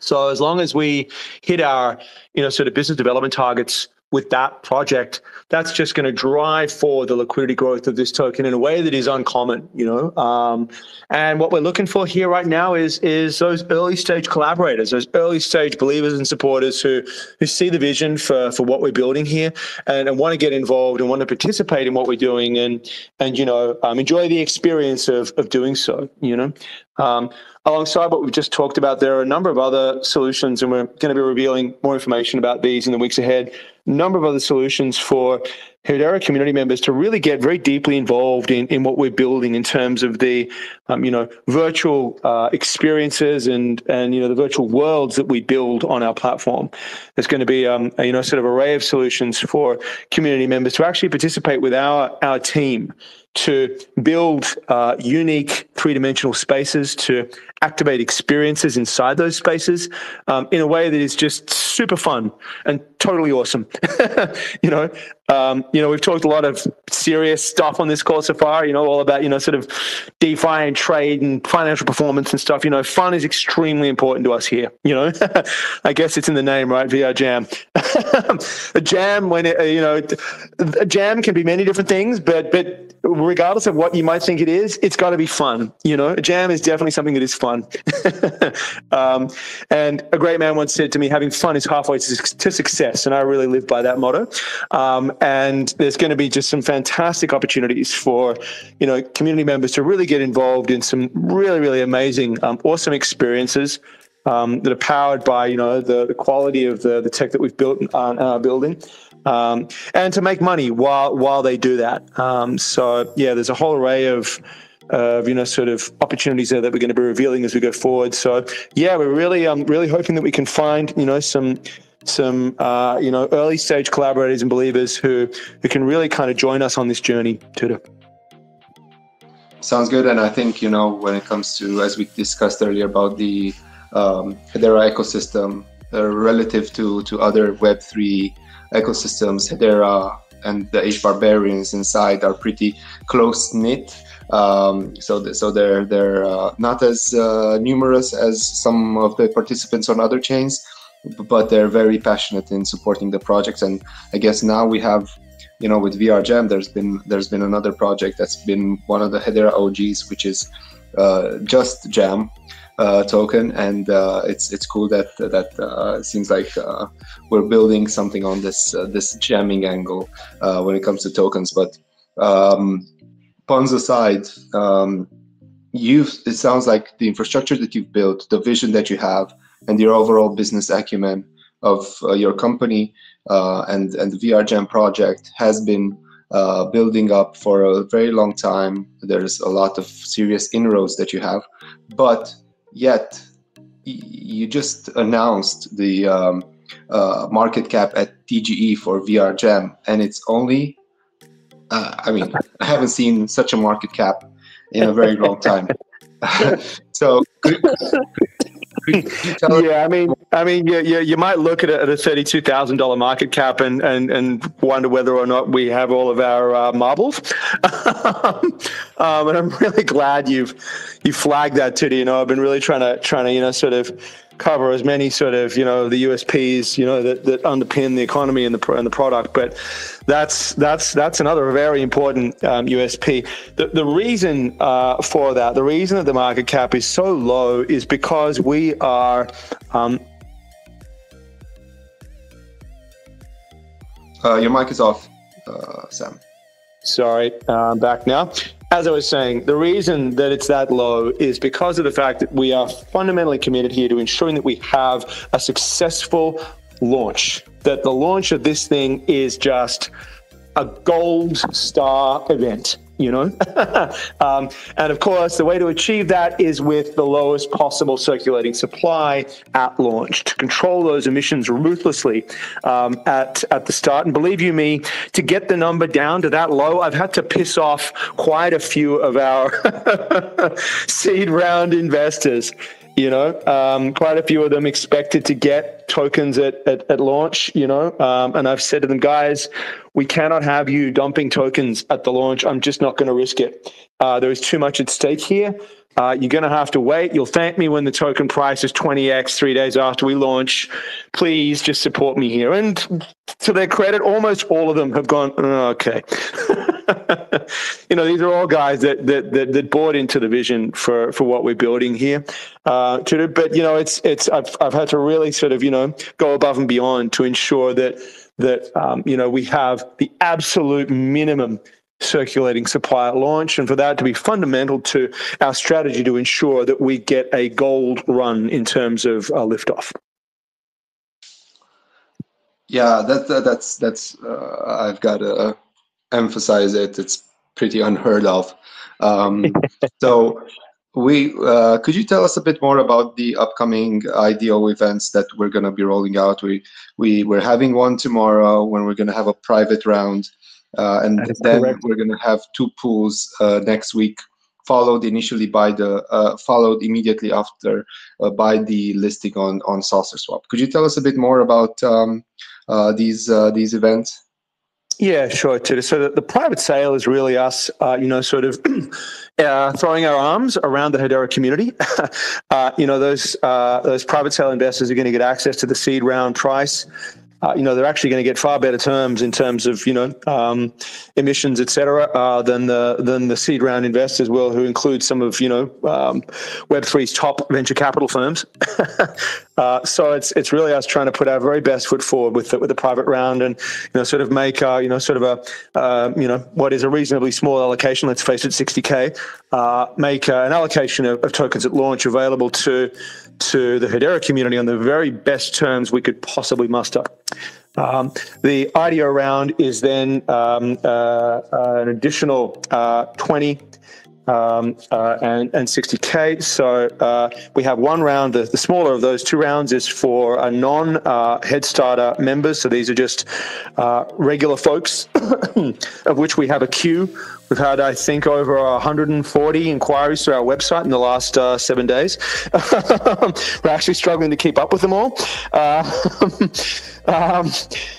So as long as we hit our, you know, sort of business development targets with that project, that's just going to drive forward the liquidity growth of this token in a way that is uncommon, you know. And what we're looking for here right now is those early stage collaborators, those early stage believers and supporters who see the vision for what we're building here, and want to get involved and want to participate in what we're doing, and you know, enjoy the experience of doing so, you know. Alongside what we've just talked about, there are a number of other solutions, and we're going to be revealing more information about these in the weeks ahead. A number of other solutions for Hedera community members to really get very deeply involved in what we're building in terms of the, virtual experiences and the virtual worlds that we build on our platform. There's going to be, sort of array of solutions for community members to actually participate with our team to build unique three-dimensional spaces, to activate experiences inside those spaces in a way that is just super fun and totally awesome. We've talked a lot of serious stuff on this call so far, all about, sort of DeFi and trade and financial performance and stuff. Fun is extremely important to us here, I guess it's in the name, right? VRJAM. A jam, when it, a jam can be many different things, but regardless of what you might think it is, it's got to be fun. A jam is definitely something that is fun. And a great man once said to me, having fun is halfway to success. And I really live by that motto. And there's going to be just some fantastic opportunities for, community members to really get involved in some really, really amazing, awesome experiences that are powered by, the quality of the tech that we've built and are building. And to make money while they do that. There's a whole array of sort of opportunities there that we're going to be revealing as we go forward. So yeah, we're really hoping that we can find, some early stage collaborators and believers who can really kind of join us on this journey, Tudor. Sounds good. And I think, when it comes to, as we discussed earlier about the Hedera ecosystem relative to other Web3 ecosystems, Hedera and the HBARians inside are pretty close knit. So they're not as numerous as some of the participants on other chains, but they're very passionate in supporting the projects. And I guess now we have, with VRJAM, there's been another project that's been one of the Hedera OGs, which is just JAM token, and it's cool that it seems like we're building something on this jamming angle when it comes to tokens. But puns aside, it sounds like the infrastructure that you've built, the vision that you have, and your overall business acumen of your company and the VRJAM project has been building up for a very long time. There's a lot of serious inroads that you have, but yet you just announced the market cap at TGE for VRJAM, and it's only I haven't seen such a market cap in a very long time. So yeah, I mean, you might look at a $32,000 market cap and wonder whether or not we have all of our marbles. And I'm really glad you flagged that, Tudor. I've been really trying to sort of cover as many sort of the USPs that underpin the economy and the product. But that's another very important USP. The reason for that, the reason that the market cap is so low, is because we are. Your mic is off, Sam. Sorry, I'm back now. As I was saying, the reason that it's that low is because of the fact that we are fundamentally committed here to ensuring that we have a successful launch, that the launch of this thing is just a gold star event, and of course, the way to achieve that is with the lowest possible circulating supply at launch, to control those emissions ruthlessly at the start. And believe you me, to get the number down to that low, I've had to piss off quite a few of our seed round investors. Quite a few of them expected to get tokens at launch, and I've said to them, guys, we cannot have you dumping tokens at the launch. I'm just not going to risk it. There is too much at stake here. You're going to have to wait. You'll thank me when the token price is 20x 3 days after we launch. Please just support me here. And to their credit, almost all of them have gone, oh, okay. These are all guys that bought into the vision for what we're building here. But I've had to really sort of go above and beyond to ensure that we have the absolute minimum circulating supply at launch, and for that to be fundamental to our strategy to ensure that we get a gold run in terms of liftoff. Yeah, that's I've got to emphasize it. It's pretty unheard of. So we could you tell us a bit more about the upcoming IDO events that we're going to be rolling out? We're having one tomorrow when we're going to have a private round, and then correct. We're going to have two pools next week, followed immediately after by the listing on SaucerSwap. Could you tell us a bit more about these events? Yeah, sure, Tudor. So the private sale is really us, sort of throwing our arms around the Hedera community. Those private sale investors are going to get access to the seed round price. They're actually going to get far better terms in terms of, emissions, et cetera, than the seed round investors will, who include some of, Web3's top venture capital firms. So it's really us trying to put our very best foot forward with the private round, and, sort of make, what is a reasonably small allocation, let's face it, 60K, make an allocation of tokens at launch available to the Hedera community on the very best terms we could possibly muster. The IDO round is then an additional 20 and 60K. So we have one round. The smaller of those two rounds is for a non-HeadStarter members. So these are just regular folks, of which we have a queue. We've had, I think, over 140 inquiries through our website in the last 7 days. We're actually struggling to keep up with them all.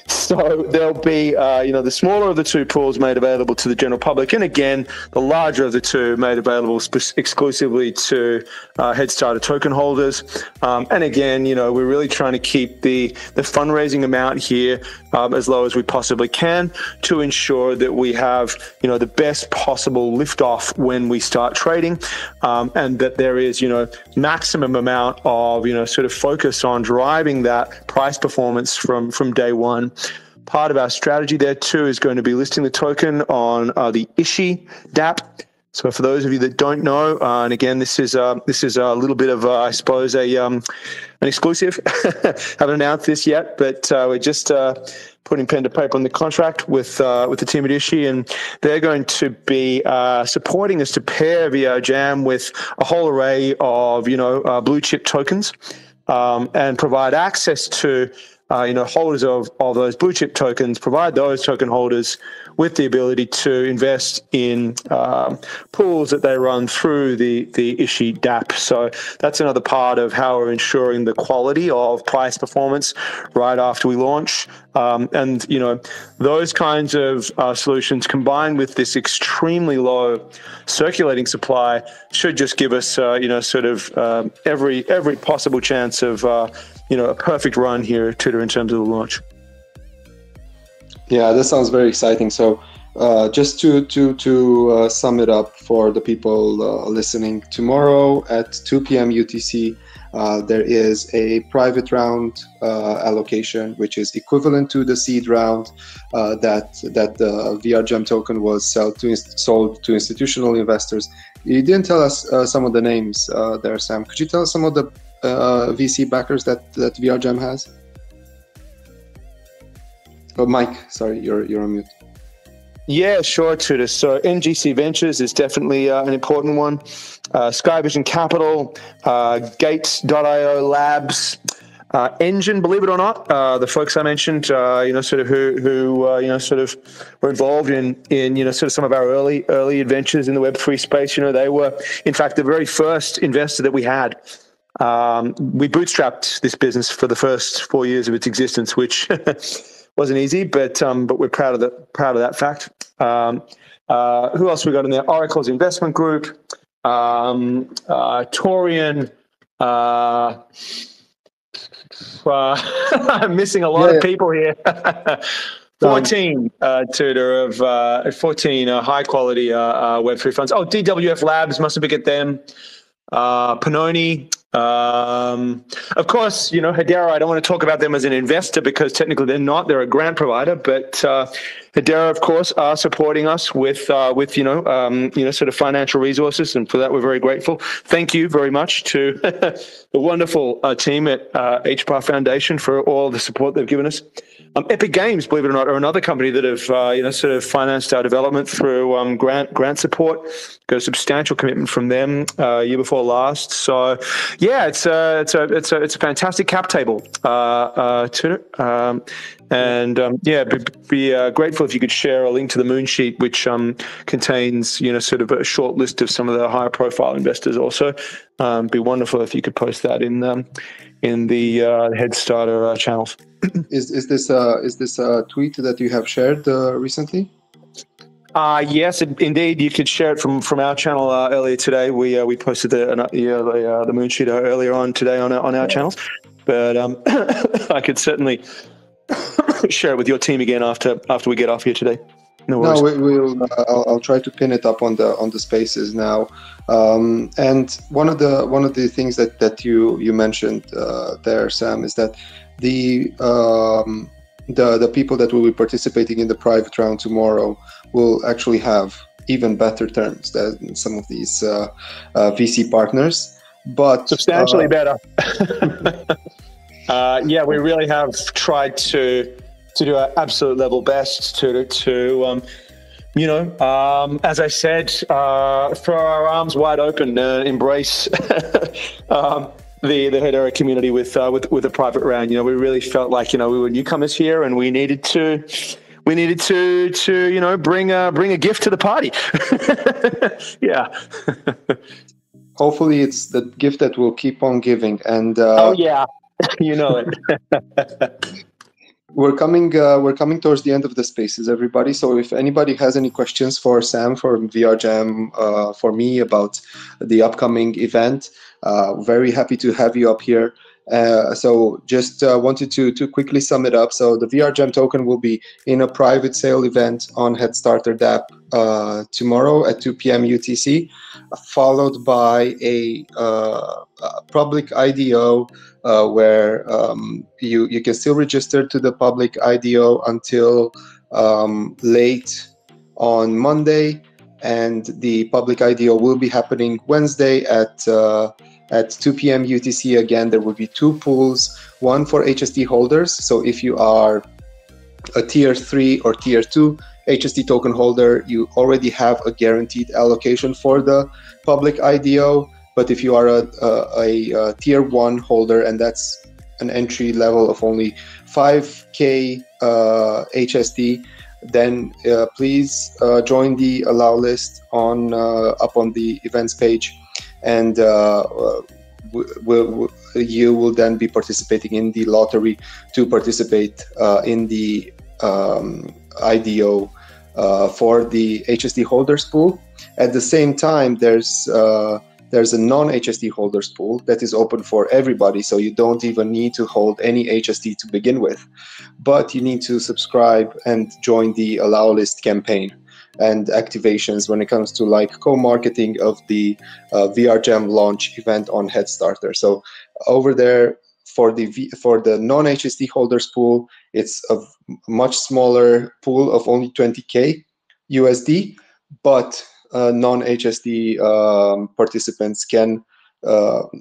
So there'll be, the smaller of the two pools made available to the general public. And again, the larger of the two made available exclusively to HeadStarter token holders. And again, we're really trying to keep the fundraising amount here as low as we possibly can to ensure that we have, the best possible lift off when we start trading, and that there is maximum amount of sort of focus on driving that price performance from day one. Part of our strategy there too is going to be listing the token on the ISHI DAP. So for those of you that don't know, and again, this is a little bit of I suppose an exclusive. Haven't announced this yet, but we're just putting pen to paper on the contract with the team at ISHI, and they're going to be supporting us to pair VRJAM with a whole array of blue chip tokens, and provide access to holders of those blue chip tokens, provide those token holders with the ability to invest in pools that they run through the ISHI DAP. So that's another part of how we're ensuring the quality of price performance right after we launch. And, those kinds of solutions combined with this extremely low circulating supply should just give us, every possible chance of, a perfect run here at Tudor in terms of the launch. Yeah, that sounds very exciting. So just to sum it up for the people listening, tomorrow at 2 p.m. UTC, there is a private round allocation, which is equivalent to the seed round that the VRJAM token was sold to institutional investors. You didn't tell us some of the names there, Sam. Could you tell us some of the VC backers that VRJAM has? Oh, Mike, sorry, you're on mute. Yeah, sure, Tudor. So NGC Ventures is definitely an important one. Sky Vision Capital, Gate.io Labs, Enjin, believe it or not, the folks I mentioned, who were involved in some of our early adventures in the Web3 space. They were, in fact, the very first investor that we had. We bootstrapped this business for the first 4 years of its existence, which wasn't easy, but we're proud of that fact. Who else we got in there? Oracle's Investment Group, Torian. I'm missing a lot of people here. 14 Tudor of 14 high quality Web3 funds. Oh, DWF Labs, mustn't forget them. Pannoni, Of course, you know, Hedera, I don't want to talk about them as an investor because technically they're not, they're a grant provider, but Hedera, of course, are supporting us with you know, sort of financial resources, and for that we're very grateful. Thank you very much to the wonderful team at HBAR Foundation for all the support they've given us. Epic Games, believe it or not, are another company that have you know, sort of financed our development through grant support. Got a substantial commitment from them year before last. So yeah, it's a fantastic cap table, Tudor. And yeah, be grateful if you could share a link to the moon sheet, which contains, you know, sort of a short list of some of the higher profile investors. Also, be wonderful if you could post that in the HeadStarter channels. Is this a tweet that you have shared recently? Yes, indeed. You could share it from our channel earlier today. We posted the moon sheet earlier on today on our channels, but I could certainly share it with your team again after we get off here today. No worries. No, we'll. I'll try to pin it up on the spaces now. And one of the things that you mentioned there, Sam, is that the people that will be participating in the private round tomorrow will actually have even better terms than some of these VC partners, but substantially better. Yeah, we really have tried to do our absolute level best to you know, as I said, throw our arms wide open, embrace the Hedera community with a private round. You know, we really felt like, you know, we were newcomers here and we needed to you know, bring a gift to the party. Yeah. Hopefully it's the gift that will keep on giving, and oh yeah, you know it. We're coming towards the end of the spaces, everybody. So if anybody has any questions for Sam, for VRJAM, for me about the upcoming event, very happy to have you up here. So just wanted to quickly sum it up. So the VRJAM token will be in a private sale event on HeadStarter D'app tomorrow at 2 p.m. UTC, followed by a public IDO where you can still register to the public IDO until late on Monday, and the public IDO will be happening Wednesday at 2 p.m. UTC again. There will be two pools, one for HST holders. So if you are a tier 3 or tier 2 HST token holder, you already have a guaranteed allocation for the public IDO. But if you are a tier 1 holder, and that's an entry level of only 5K HST, then please join the allow list up on the events page. And you will then be participating in the lottery to participate in the IDO for the HST holders pool. At the same time, there's a non-HST holders pool that is open for everybody, so you don't even need to hold any HST to begin with, but you need to subscribe and join the allow list campaign and activations when it comes to like co-marketing of the VRJAM launch event on HeadStarter. So over there for the non-HST holders pool, it's a much smaller pool of only 20K USD, but non-HST participants can,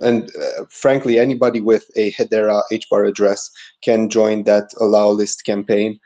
and frankly, anybody with a Hedera HBAR address can join that allow list campaign.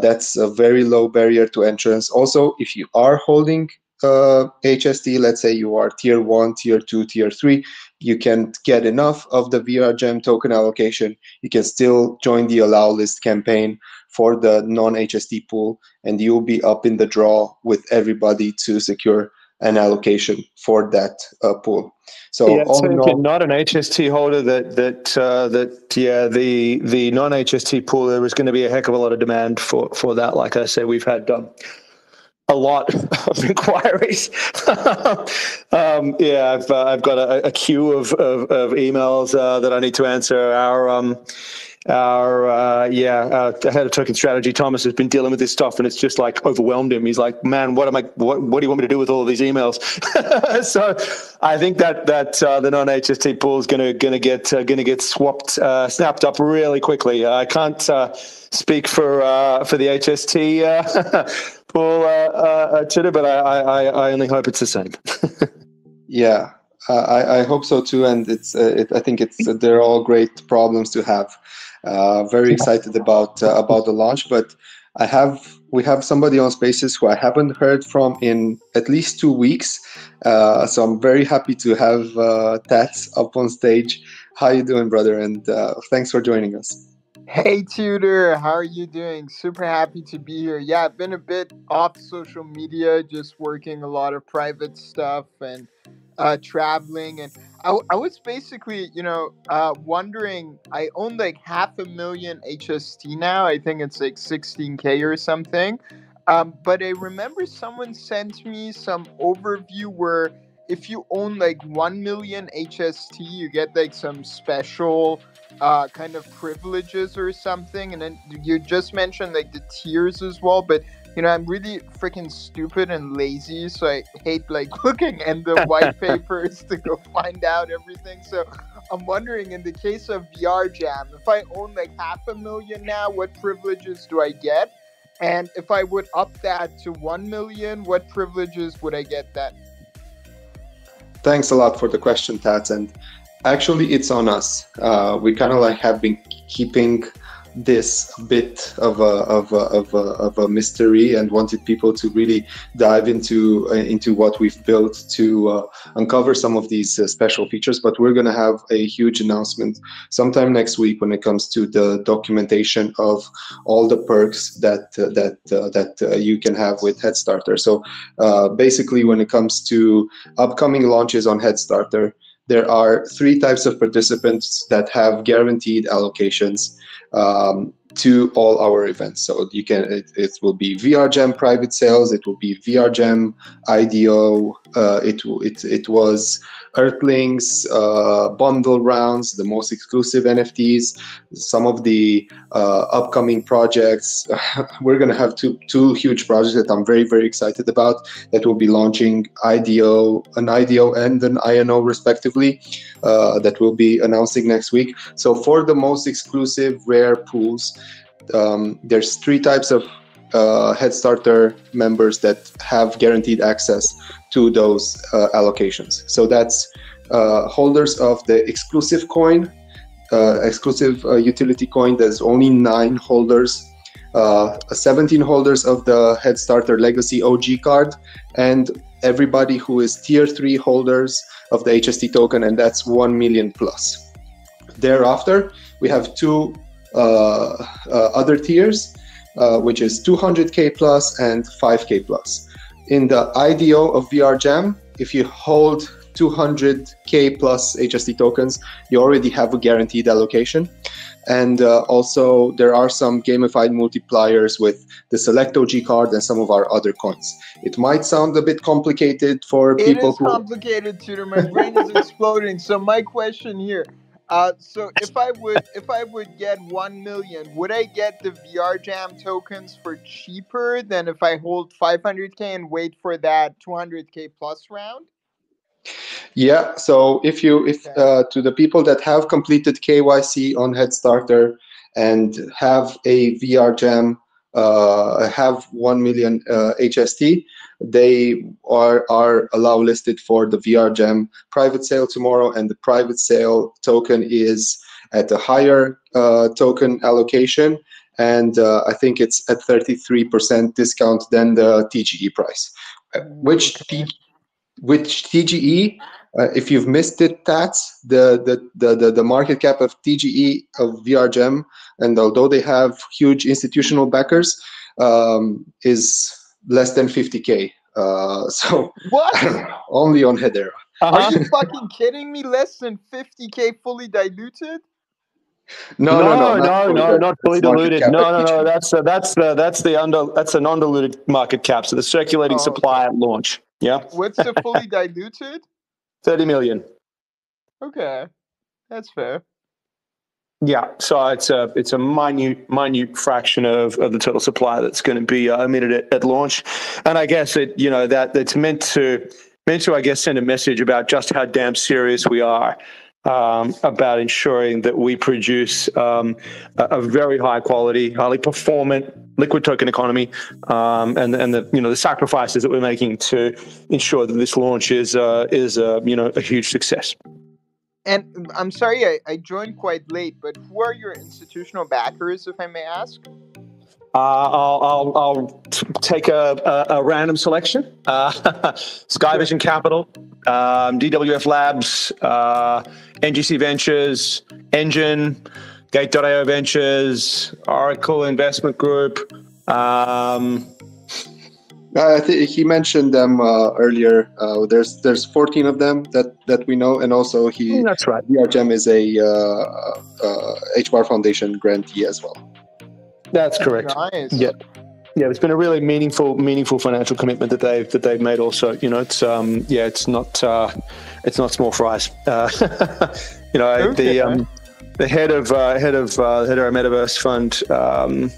That's a very low barrier to entrance. Also, if you are holding HST, let's say you are tier 1, tier 2, tier 3, you can get enough of the VRJAM token allocation, you can still join the allow list campaign for the non-HST pool, and you'll be up in the draw with everybody to secure an allocation for that pool. So, yeah, so if you're not an HST holder, the non-HST pool, there was going to be a heck of a lot of demand for that. Like I said, we've had a lot of inquiries. Yeah, I've got a queue of emails that I need to answer. Our head of token strategy, Thomas, has been dealing with this stuff, and it's just like overwhelmed him. He's like, man, what do you want me to do with all of these emails? So I think that the non-HST pool is gonna get snapped up really quickly. I can't speak for the HST pool, Tudor, but I only hope it's the same. Yeah. I hope so too, and I think they're all great problems to have. Very excited about the launch, but we have somebody on Spaces who I haven't heard from in at least 2 weeks, so I'm very happy to have Tats up on stage. How you doing, brother? And thanks for joining us. Hey Tudor, how are you doing? Super happy to be here. Yeah, I've been a bit off social media, just working a lot of private stuff and traveling, and I was basically, wondering. I own like 500,000 HST now. I think it's like 16K or something. But I remember someone sent me some overview where if you own like 1,000,000 HST, you get like some special kind of privileges or something. And then you just mentioned like the tiers as well, but I'm really freaking stupid and lazy, so I hate like looking in the white papers to go find out everything. So I'm wondering, in the case of VRJAM, if I own like 500,000 now, what privileges do I get? And if I would up that to 1,000,000, what privileges would I get then? Thanks a lot for the question, Tats. And actually, it's on us. We kind of like have been keeping this bit of a mystery and wanted people to really dive into what we've built to uncover some of these special features. But we're going to have a huge announcement sometime next week when it comes to the documentation of all the perks that you can have with HeadStarter. So basically, when it comes to upcoming launches on HeadStarter, there are 3 types of participants that have guaranteed allocations to all our events. So you can, it will be VRJAM private sales, it will be VRJAM IDO, it was Earthlings, bundle rounds, the most exclusive NFTs, some of the upcoming projects. We're going to have two huge projects that I'm very, very excited about that will be launching, an IDO and an INO respectively, that will be announcing next week. So for the most exclusive rare pools, there's 3 types of HeadStarter members that have guaranteed access to those allocations. So that's holders of the exclusive coin, utility coin. There's only 9 holders, 17 holders of the HeadStarter Legacy OG card, and everybody who is tier 3 holders of the HST token, and that's 1 million plus. Thereafter, we have 2 other tiers, which is 200K plus and 5K plus. In the IDO of VRJAM, if you hold 200K plus HST tokens, you already have a guaranteed allocation. And also, there are some gamified multipliers with the Select OG card and some of our other coins. It might sound a bit complicated for people who... It is complicated, Tudor. My brain is exploding. So my question here, so if I would get 1,000,000, would I get the VRJAM tokens for cheaper than if I hold 500K and wait for that 200K plus round? Yeah. So if to the people that have completed KYC on HeadStarter and have a VRJAM, have 1,000,000 HST, they are allow listed for the VRJAM private sale tomorrow, and the private sale token is at a higher token allocation, and I think it's at 33% discount than the TGE price. Which TGE? If you've missed it, that's the market cap of TGE of VRJAM, and although they have huge institutional backers, is less than 50K. So what? I don't know, only on Hedera. Are you fucking kidding me? Less than 50K fully diluted? No, not fully diluted. No. That's a non-diluted market cap. So the circulating supply at launch. Yeah. What's the fully diluted? 30 million. Okay, that's fair. Yeah, so it's a minute fraction of the total supply that's going to be emitted at launch, and I guess it's meant to I guess send a message about just how damn serious we are about ensuring that we produce a very high quality, highly performant liquid token economy, and the sacrifices that we're making to ensure that this launch is a huge success. And I'm sorry, I joined quite late, but who are your institutional backers, if I may ask? I'll take a random selection. Sky Vision Capital, DWF Labs, NGC Ventures, Enjin, Gate.io Ventures, Oracle Investment Group. I think he mentioned them earlier. There's 14 of them that we know, and also that's right. VRJAM is a HBAR Foundation grantee as well. That's correct. Nice. Yeah, yeah. It's been a really meaningful financial commitment that they've made. Also, it's not small fries. The head of Hedera Metaverse Fund.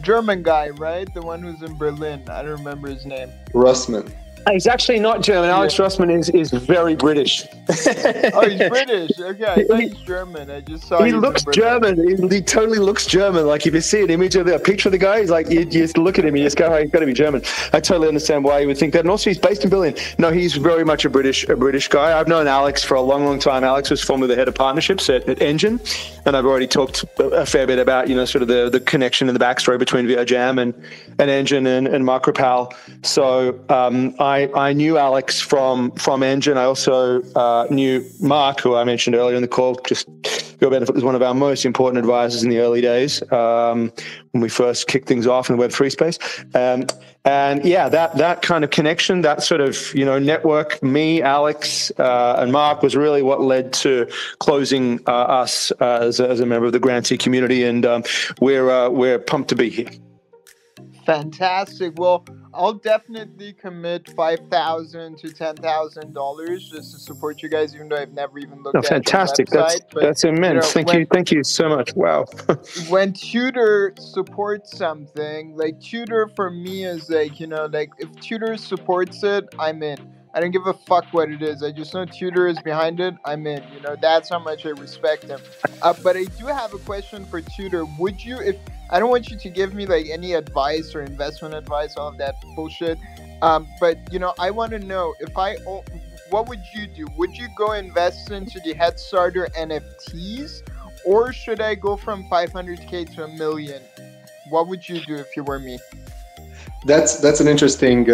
German guy, right? The one who's in Berlin. I don't remember his name. Russman. He's actually not German. Alex Russman is very British. Oh, he's British. Okay, I thought he's German. I just saw. He looks German. He totally looks German. Like if you see an image of a picture of the guy, he's like you just look at him and you just go, "Oh, he's got to be German." I totally understand why you would think that. And also, he's based in Berlin. No, he's very much a British guy. I've known Alex for a long time. Alex was formerly the head of partnerships at Enjin, and I've already talked a fair bit about sort of the connection and the backstory between VRJAM and Enjin and Mark Rappel. So I knew Alex from Enjin. I also knew Mark, who I mentioned earlier in the call, just your benefit, was one of our most important advisors in the early days when we first kicked things off in the Web3 space. And yeah, that kind of connection, that sort of network, me, Alex, and Mark was really what led to closing us as a member of the grantee community. And we're pumped to be here. Fantastic. Well, I'll definitely commit $5,000 to $10,000 just to support you guys, even though I've never even looked at fantastic. Your website. That's immense. Thank you so much. Wow. When Tudor supports something, like Tudor for me is like if Tudor supports it, I'm in. I don't give a fuck what it is. I just know Tudor is behind it. I'm in. That's how much I respect him. But I do have a question for Tudor. Would you, if I don't want you to give me like any advice or investment advice, all of that bullshit. But I want to know what would you do? Would you go invest into the HeadStarter NFTs, or should I go from 500K to $1 million? What would you do if you were me? That's an interesting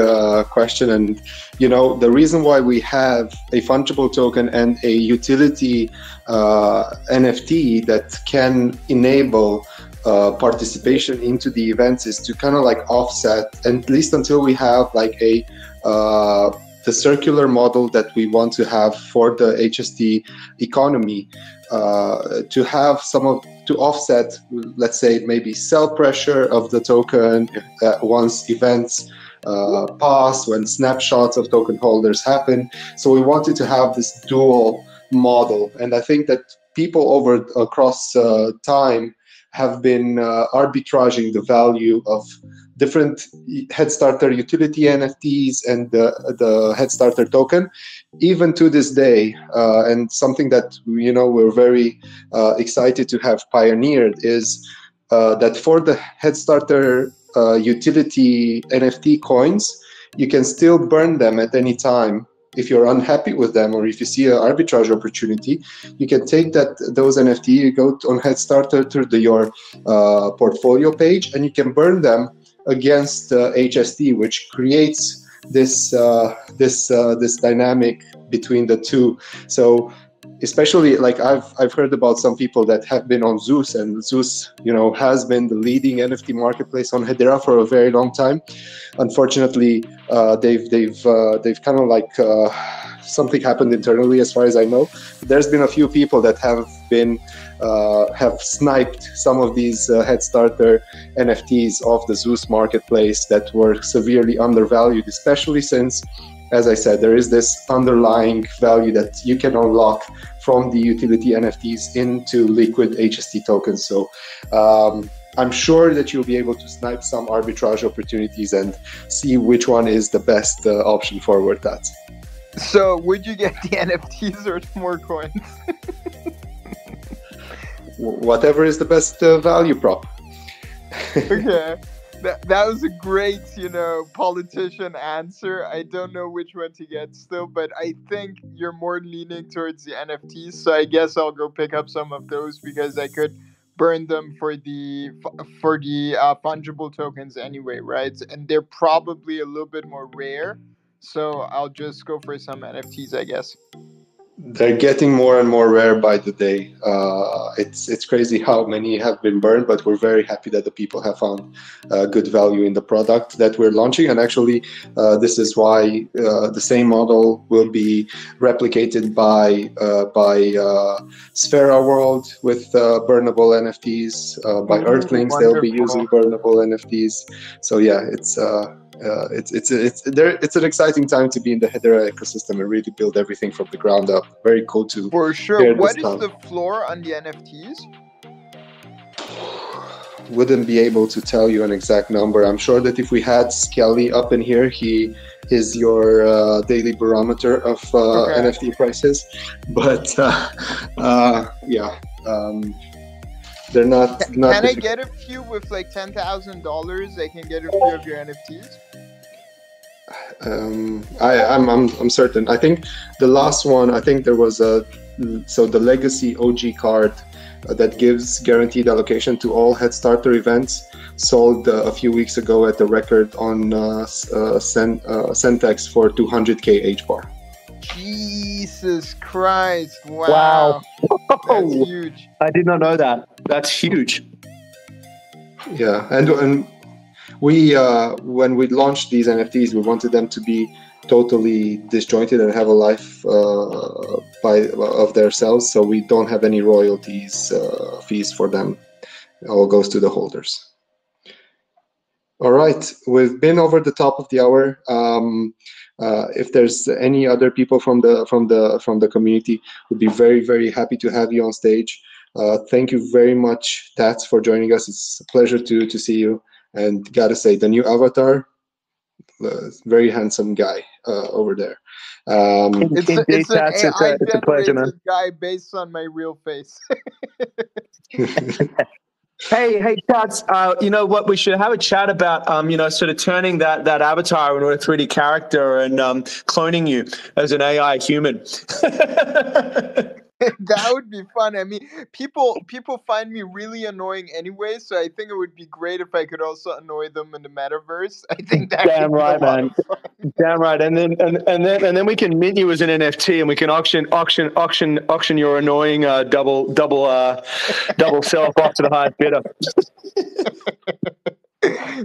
question, and the reason why we have a fungible token and a utility NFT that can enable participation into the events is to kind of like offset, at least until we have like the circular model that we want to have for the HST economy, to offset, let's say, maybe sell pressure of the token once events pass, when snapshots of token holders happen. So we wanted to have this dual model, and I think that people across time have been arbitraging the value of different HeadStarter utility NFTs and the HeadStarter token, even to this day. And something that we're very excited to have pioneered is that for the HeadStarter utility NFT coins, you can still burn them at any time. If you're unhappy with them, or if you see an arbitrage opportunity, you can take those NFT, you go on HeadStarter to your portfolio page, and you can burn them against HST, which creates this dynamic between the two. So, especially like I've heard about some people that have been on Zeus, and Zeus has been the leading NFT marketplace on Hedera for a very long time. Unfortunately, they've kind of like something happened internally, as far as I know. There's been a few people that have been have sniped some of these HeadStarter NFTs off the Zeus marketplace that were severely undervalued, especially since, as I said, there is this underlying value that you can unlock from the utility NFTs into liquid HST tokens. So I'm sure that you'll be able to snipe some arbitrage opportunities and see which one is the best option forward. That. So would you get the NFTs or more coins? Whatever is the best value prop. Okay. That was a great, you know, politician answer. I don't know which one to get still, but I think you're more leaning towards the NFTs. So I guess I'll go pick up some of those because I could burn them for the fungible tokens anyway, right? And they're probably a little bit more rare. So I'll just go for some NFTs, I guess. They're getting more and more rare by the day. It's crazy how many have been burned, but we're very happy that the people have found good value in the product that we're launching. And actually, this is why the same model will be replicated by Sphera World with burnable NFTs, by Earthlings. Wonderful. They'll be using burnable NFTs. So yeah, it's an exciting time to be in the Hedera ecosystem and really build everything from the ground up. Very cool to for sure. What is the floor on the NFTs? Wouldn't be able to tell you an exact number. I'm sure that if we had Skelly up in here, he is your daily barometer of okay. NFT prices. But yeah. They're not. Can I get a few with like $10,000? I can get a few of your NFTs. I'm certain. I think the last one. I think there was a the legacy OG card that gives guaranteed allocation to all HeadStarter events sold a few weeks ago at the record on Centex for 200K HBAR. Jesus Christ! Wow. Wow. That's huge. I did not know that. That's huge. Yeah, and we when we launched these NFTs, we wanted them to be totally disjointed and have a life of themselves. So we don't have any royalties fees for them. It all goes to the holders. All right, we've been over the top of the hour. If there's any other people from the community, we'd be very, very happy to have you on stage. Thank you very much, Tats, for joining us. It's a pleasure to see you. And gotta say, the new avatar, very handsome guy over there. It's a pleasure, man. Guy based on my real face. Hey, Tats, you know what? We should have a chat about, you know, sort of turning that avatar into a 3D character and cloning you as an AI human. That would be fun. I mean, people find me really annoying anyway, so I think it would be great if I could also annoy them in the metaverse. I think that damn right, man. Damn right. And then we can mint you as an NFT, and we can auction your annoying double self off to the highest bidder.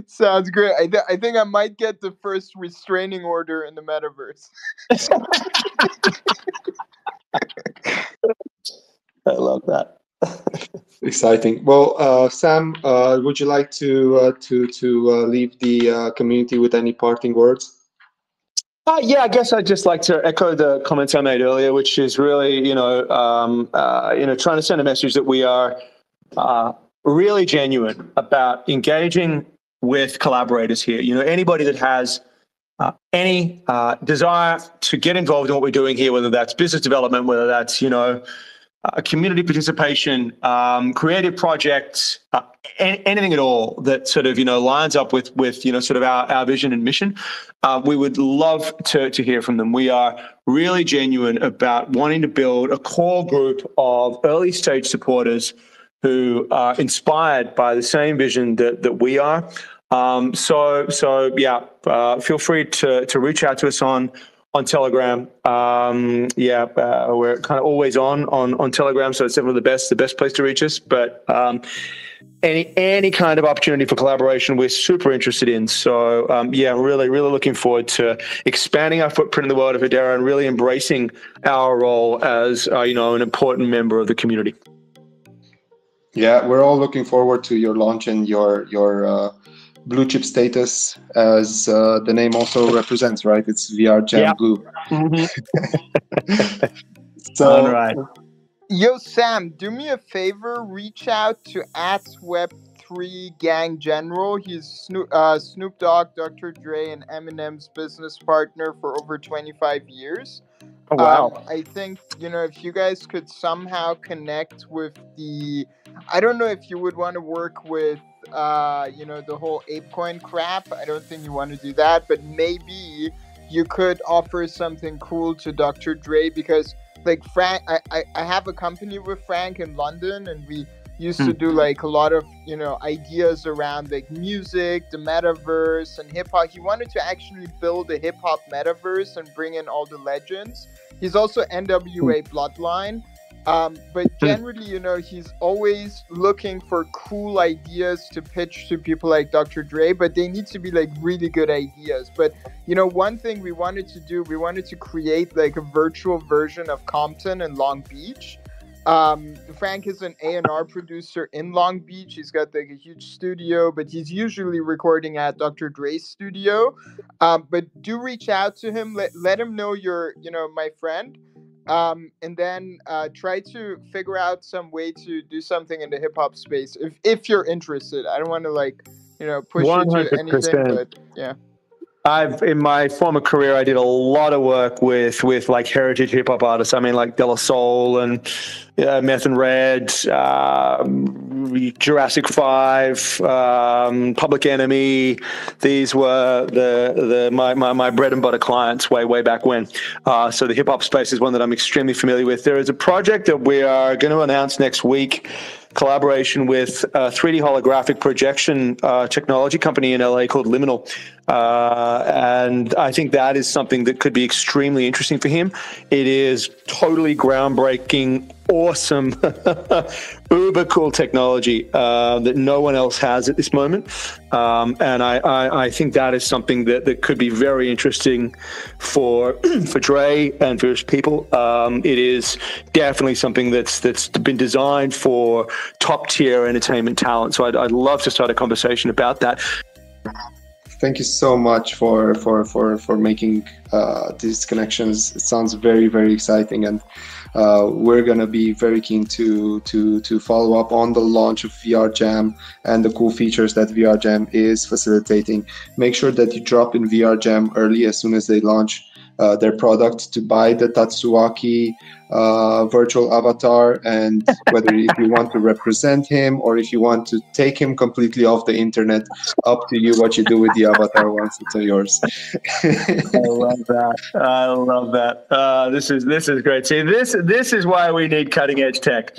Sounds great. I think I might get the first restraining order in the metaverse. I love that. Exciting. Well, Sam, would you like to leave the community with any parting words? Yeah, I guess I'd just like to echo the comments I made earlier, which is really, trying to send a message that we are really genuine about engaging with collaborators here. You know, anybody that has any desire to get involved in what we're doing here, whether that's business development, whether that's, community participation, creative projects, anything at all that sort of, lines up with our vision and mission, we would love to hear from them. We are really genuine about wanting to build a core group of early stage supporters who are inspired by the same vision that we are. So yeah, feel free to reach out to us on On Telegram, we're kind of always on Telegram, so it's definitely the best place to reach us. But any kind of opportunity for collaboration, we're super interested in. So really looking forward to expanding our footprint in the world of Hedera and really embracing our role as an important member of the community. Yeah, we're all looking forward to your launch and your blue chip status, as the name also represents, right? It's VRJAM Blue. Mm-hmm. So, all right. Yo, Sam, do me a favor. Reach out to @Web3 Gang General. He's Snoop Dogg, Dr. Dre, and Eminem's business partner for over 25 years. Oh, wow. I think, if you guys could somehow connect with I don't know if you would want to work with, the whole ApeCoin crap. I don't think you want to do that, but maybe you could offer something cool to Dr. Dre, because like Frank, I have a company with Frank in London, and we used to do like a lot of, ideas around like music, the metaverse, and hip hop. He wanted to actually build a hip hop metaverse and bring in all the legends. He's also NWA Bloodline. But generally, he's always looking for cool ideas to pitch to people like Dr. Dre, but they need to be like really good ideas. But, one thing we wanted to do, we wanted to create like a virtual version of Compton and Long Beach. Frank is an A&R producer in Long Beach. He's got like a huge studio, but he's usually recording at Dr. Dre's studio. But do reach out to him. Let him know you're, my friend. And then try to figure out some way to do something in the hip hop space if you're interested. I don't want to push 100%. You to anything, but yeah. In my former career, I did a lot of work with like heritage hip hop artists. I mean, like De La Soul and Meth and Red, Jurassic 5, Public Enemy. These were my bread and butter clients way back when. So the hip hop space is one that I'm extremely familiar with. There is a project that we are going to announce next week. Collaboration with a 3D holographic projection technology company in LA called Liminal. And I think that is something that could be extremely interesting for him. It is totally groundbreaking, awesome, uber cool technology that no one else has at this moment. And I think that is something that could be very interesting for Dre and for his people. It is definitely something that's been designed for top tier entertainment talent. So I'd love to start a conversation about that. Thank you so much for making these connections. It sounds very, very exciting, and we're gonna be very keen to follow up on the launch of VRJAM and the cool features that VRJAM is facilitating. Make sure that you drop in VRJAM early as soon as they launch their product to buy the Tatsuaki virtual avatar, and whether if you want to represent him or if you want to take him completely off the internet, up to you what you do with the avatar once it's yours. I love that. This is great. See, this is why we need cutting edge tech.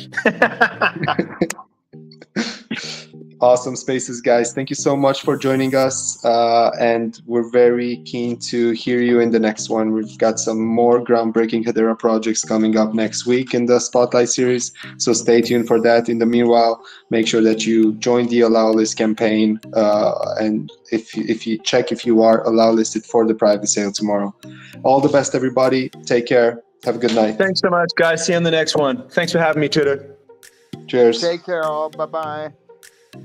Awesome spaces, guys. Thank you so much for joining us. And we're very keen to hear you in the next one. We've got some more groundbreaking Hedera projects coming up next week in the Spotlight series. So stay tuned for that. In the meanwhile, make sure that you join the Allow List campaign. And if you check if you are Allow Listed for the private sale tomorrow. All the best, everybody. Take care. Have a good night. Thanks so much, guys. See you in the next one. Thanks for having me, Tudor. Cheers. Take care all. Bye-bye.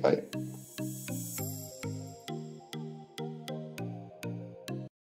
Bye.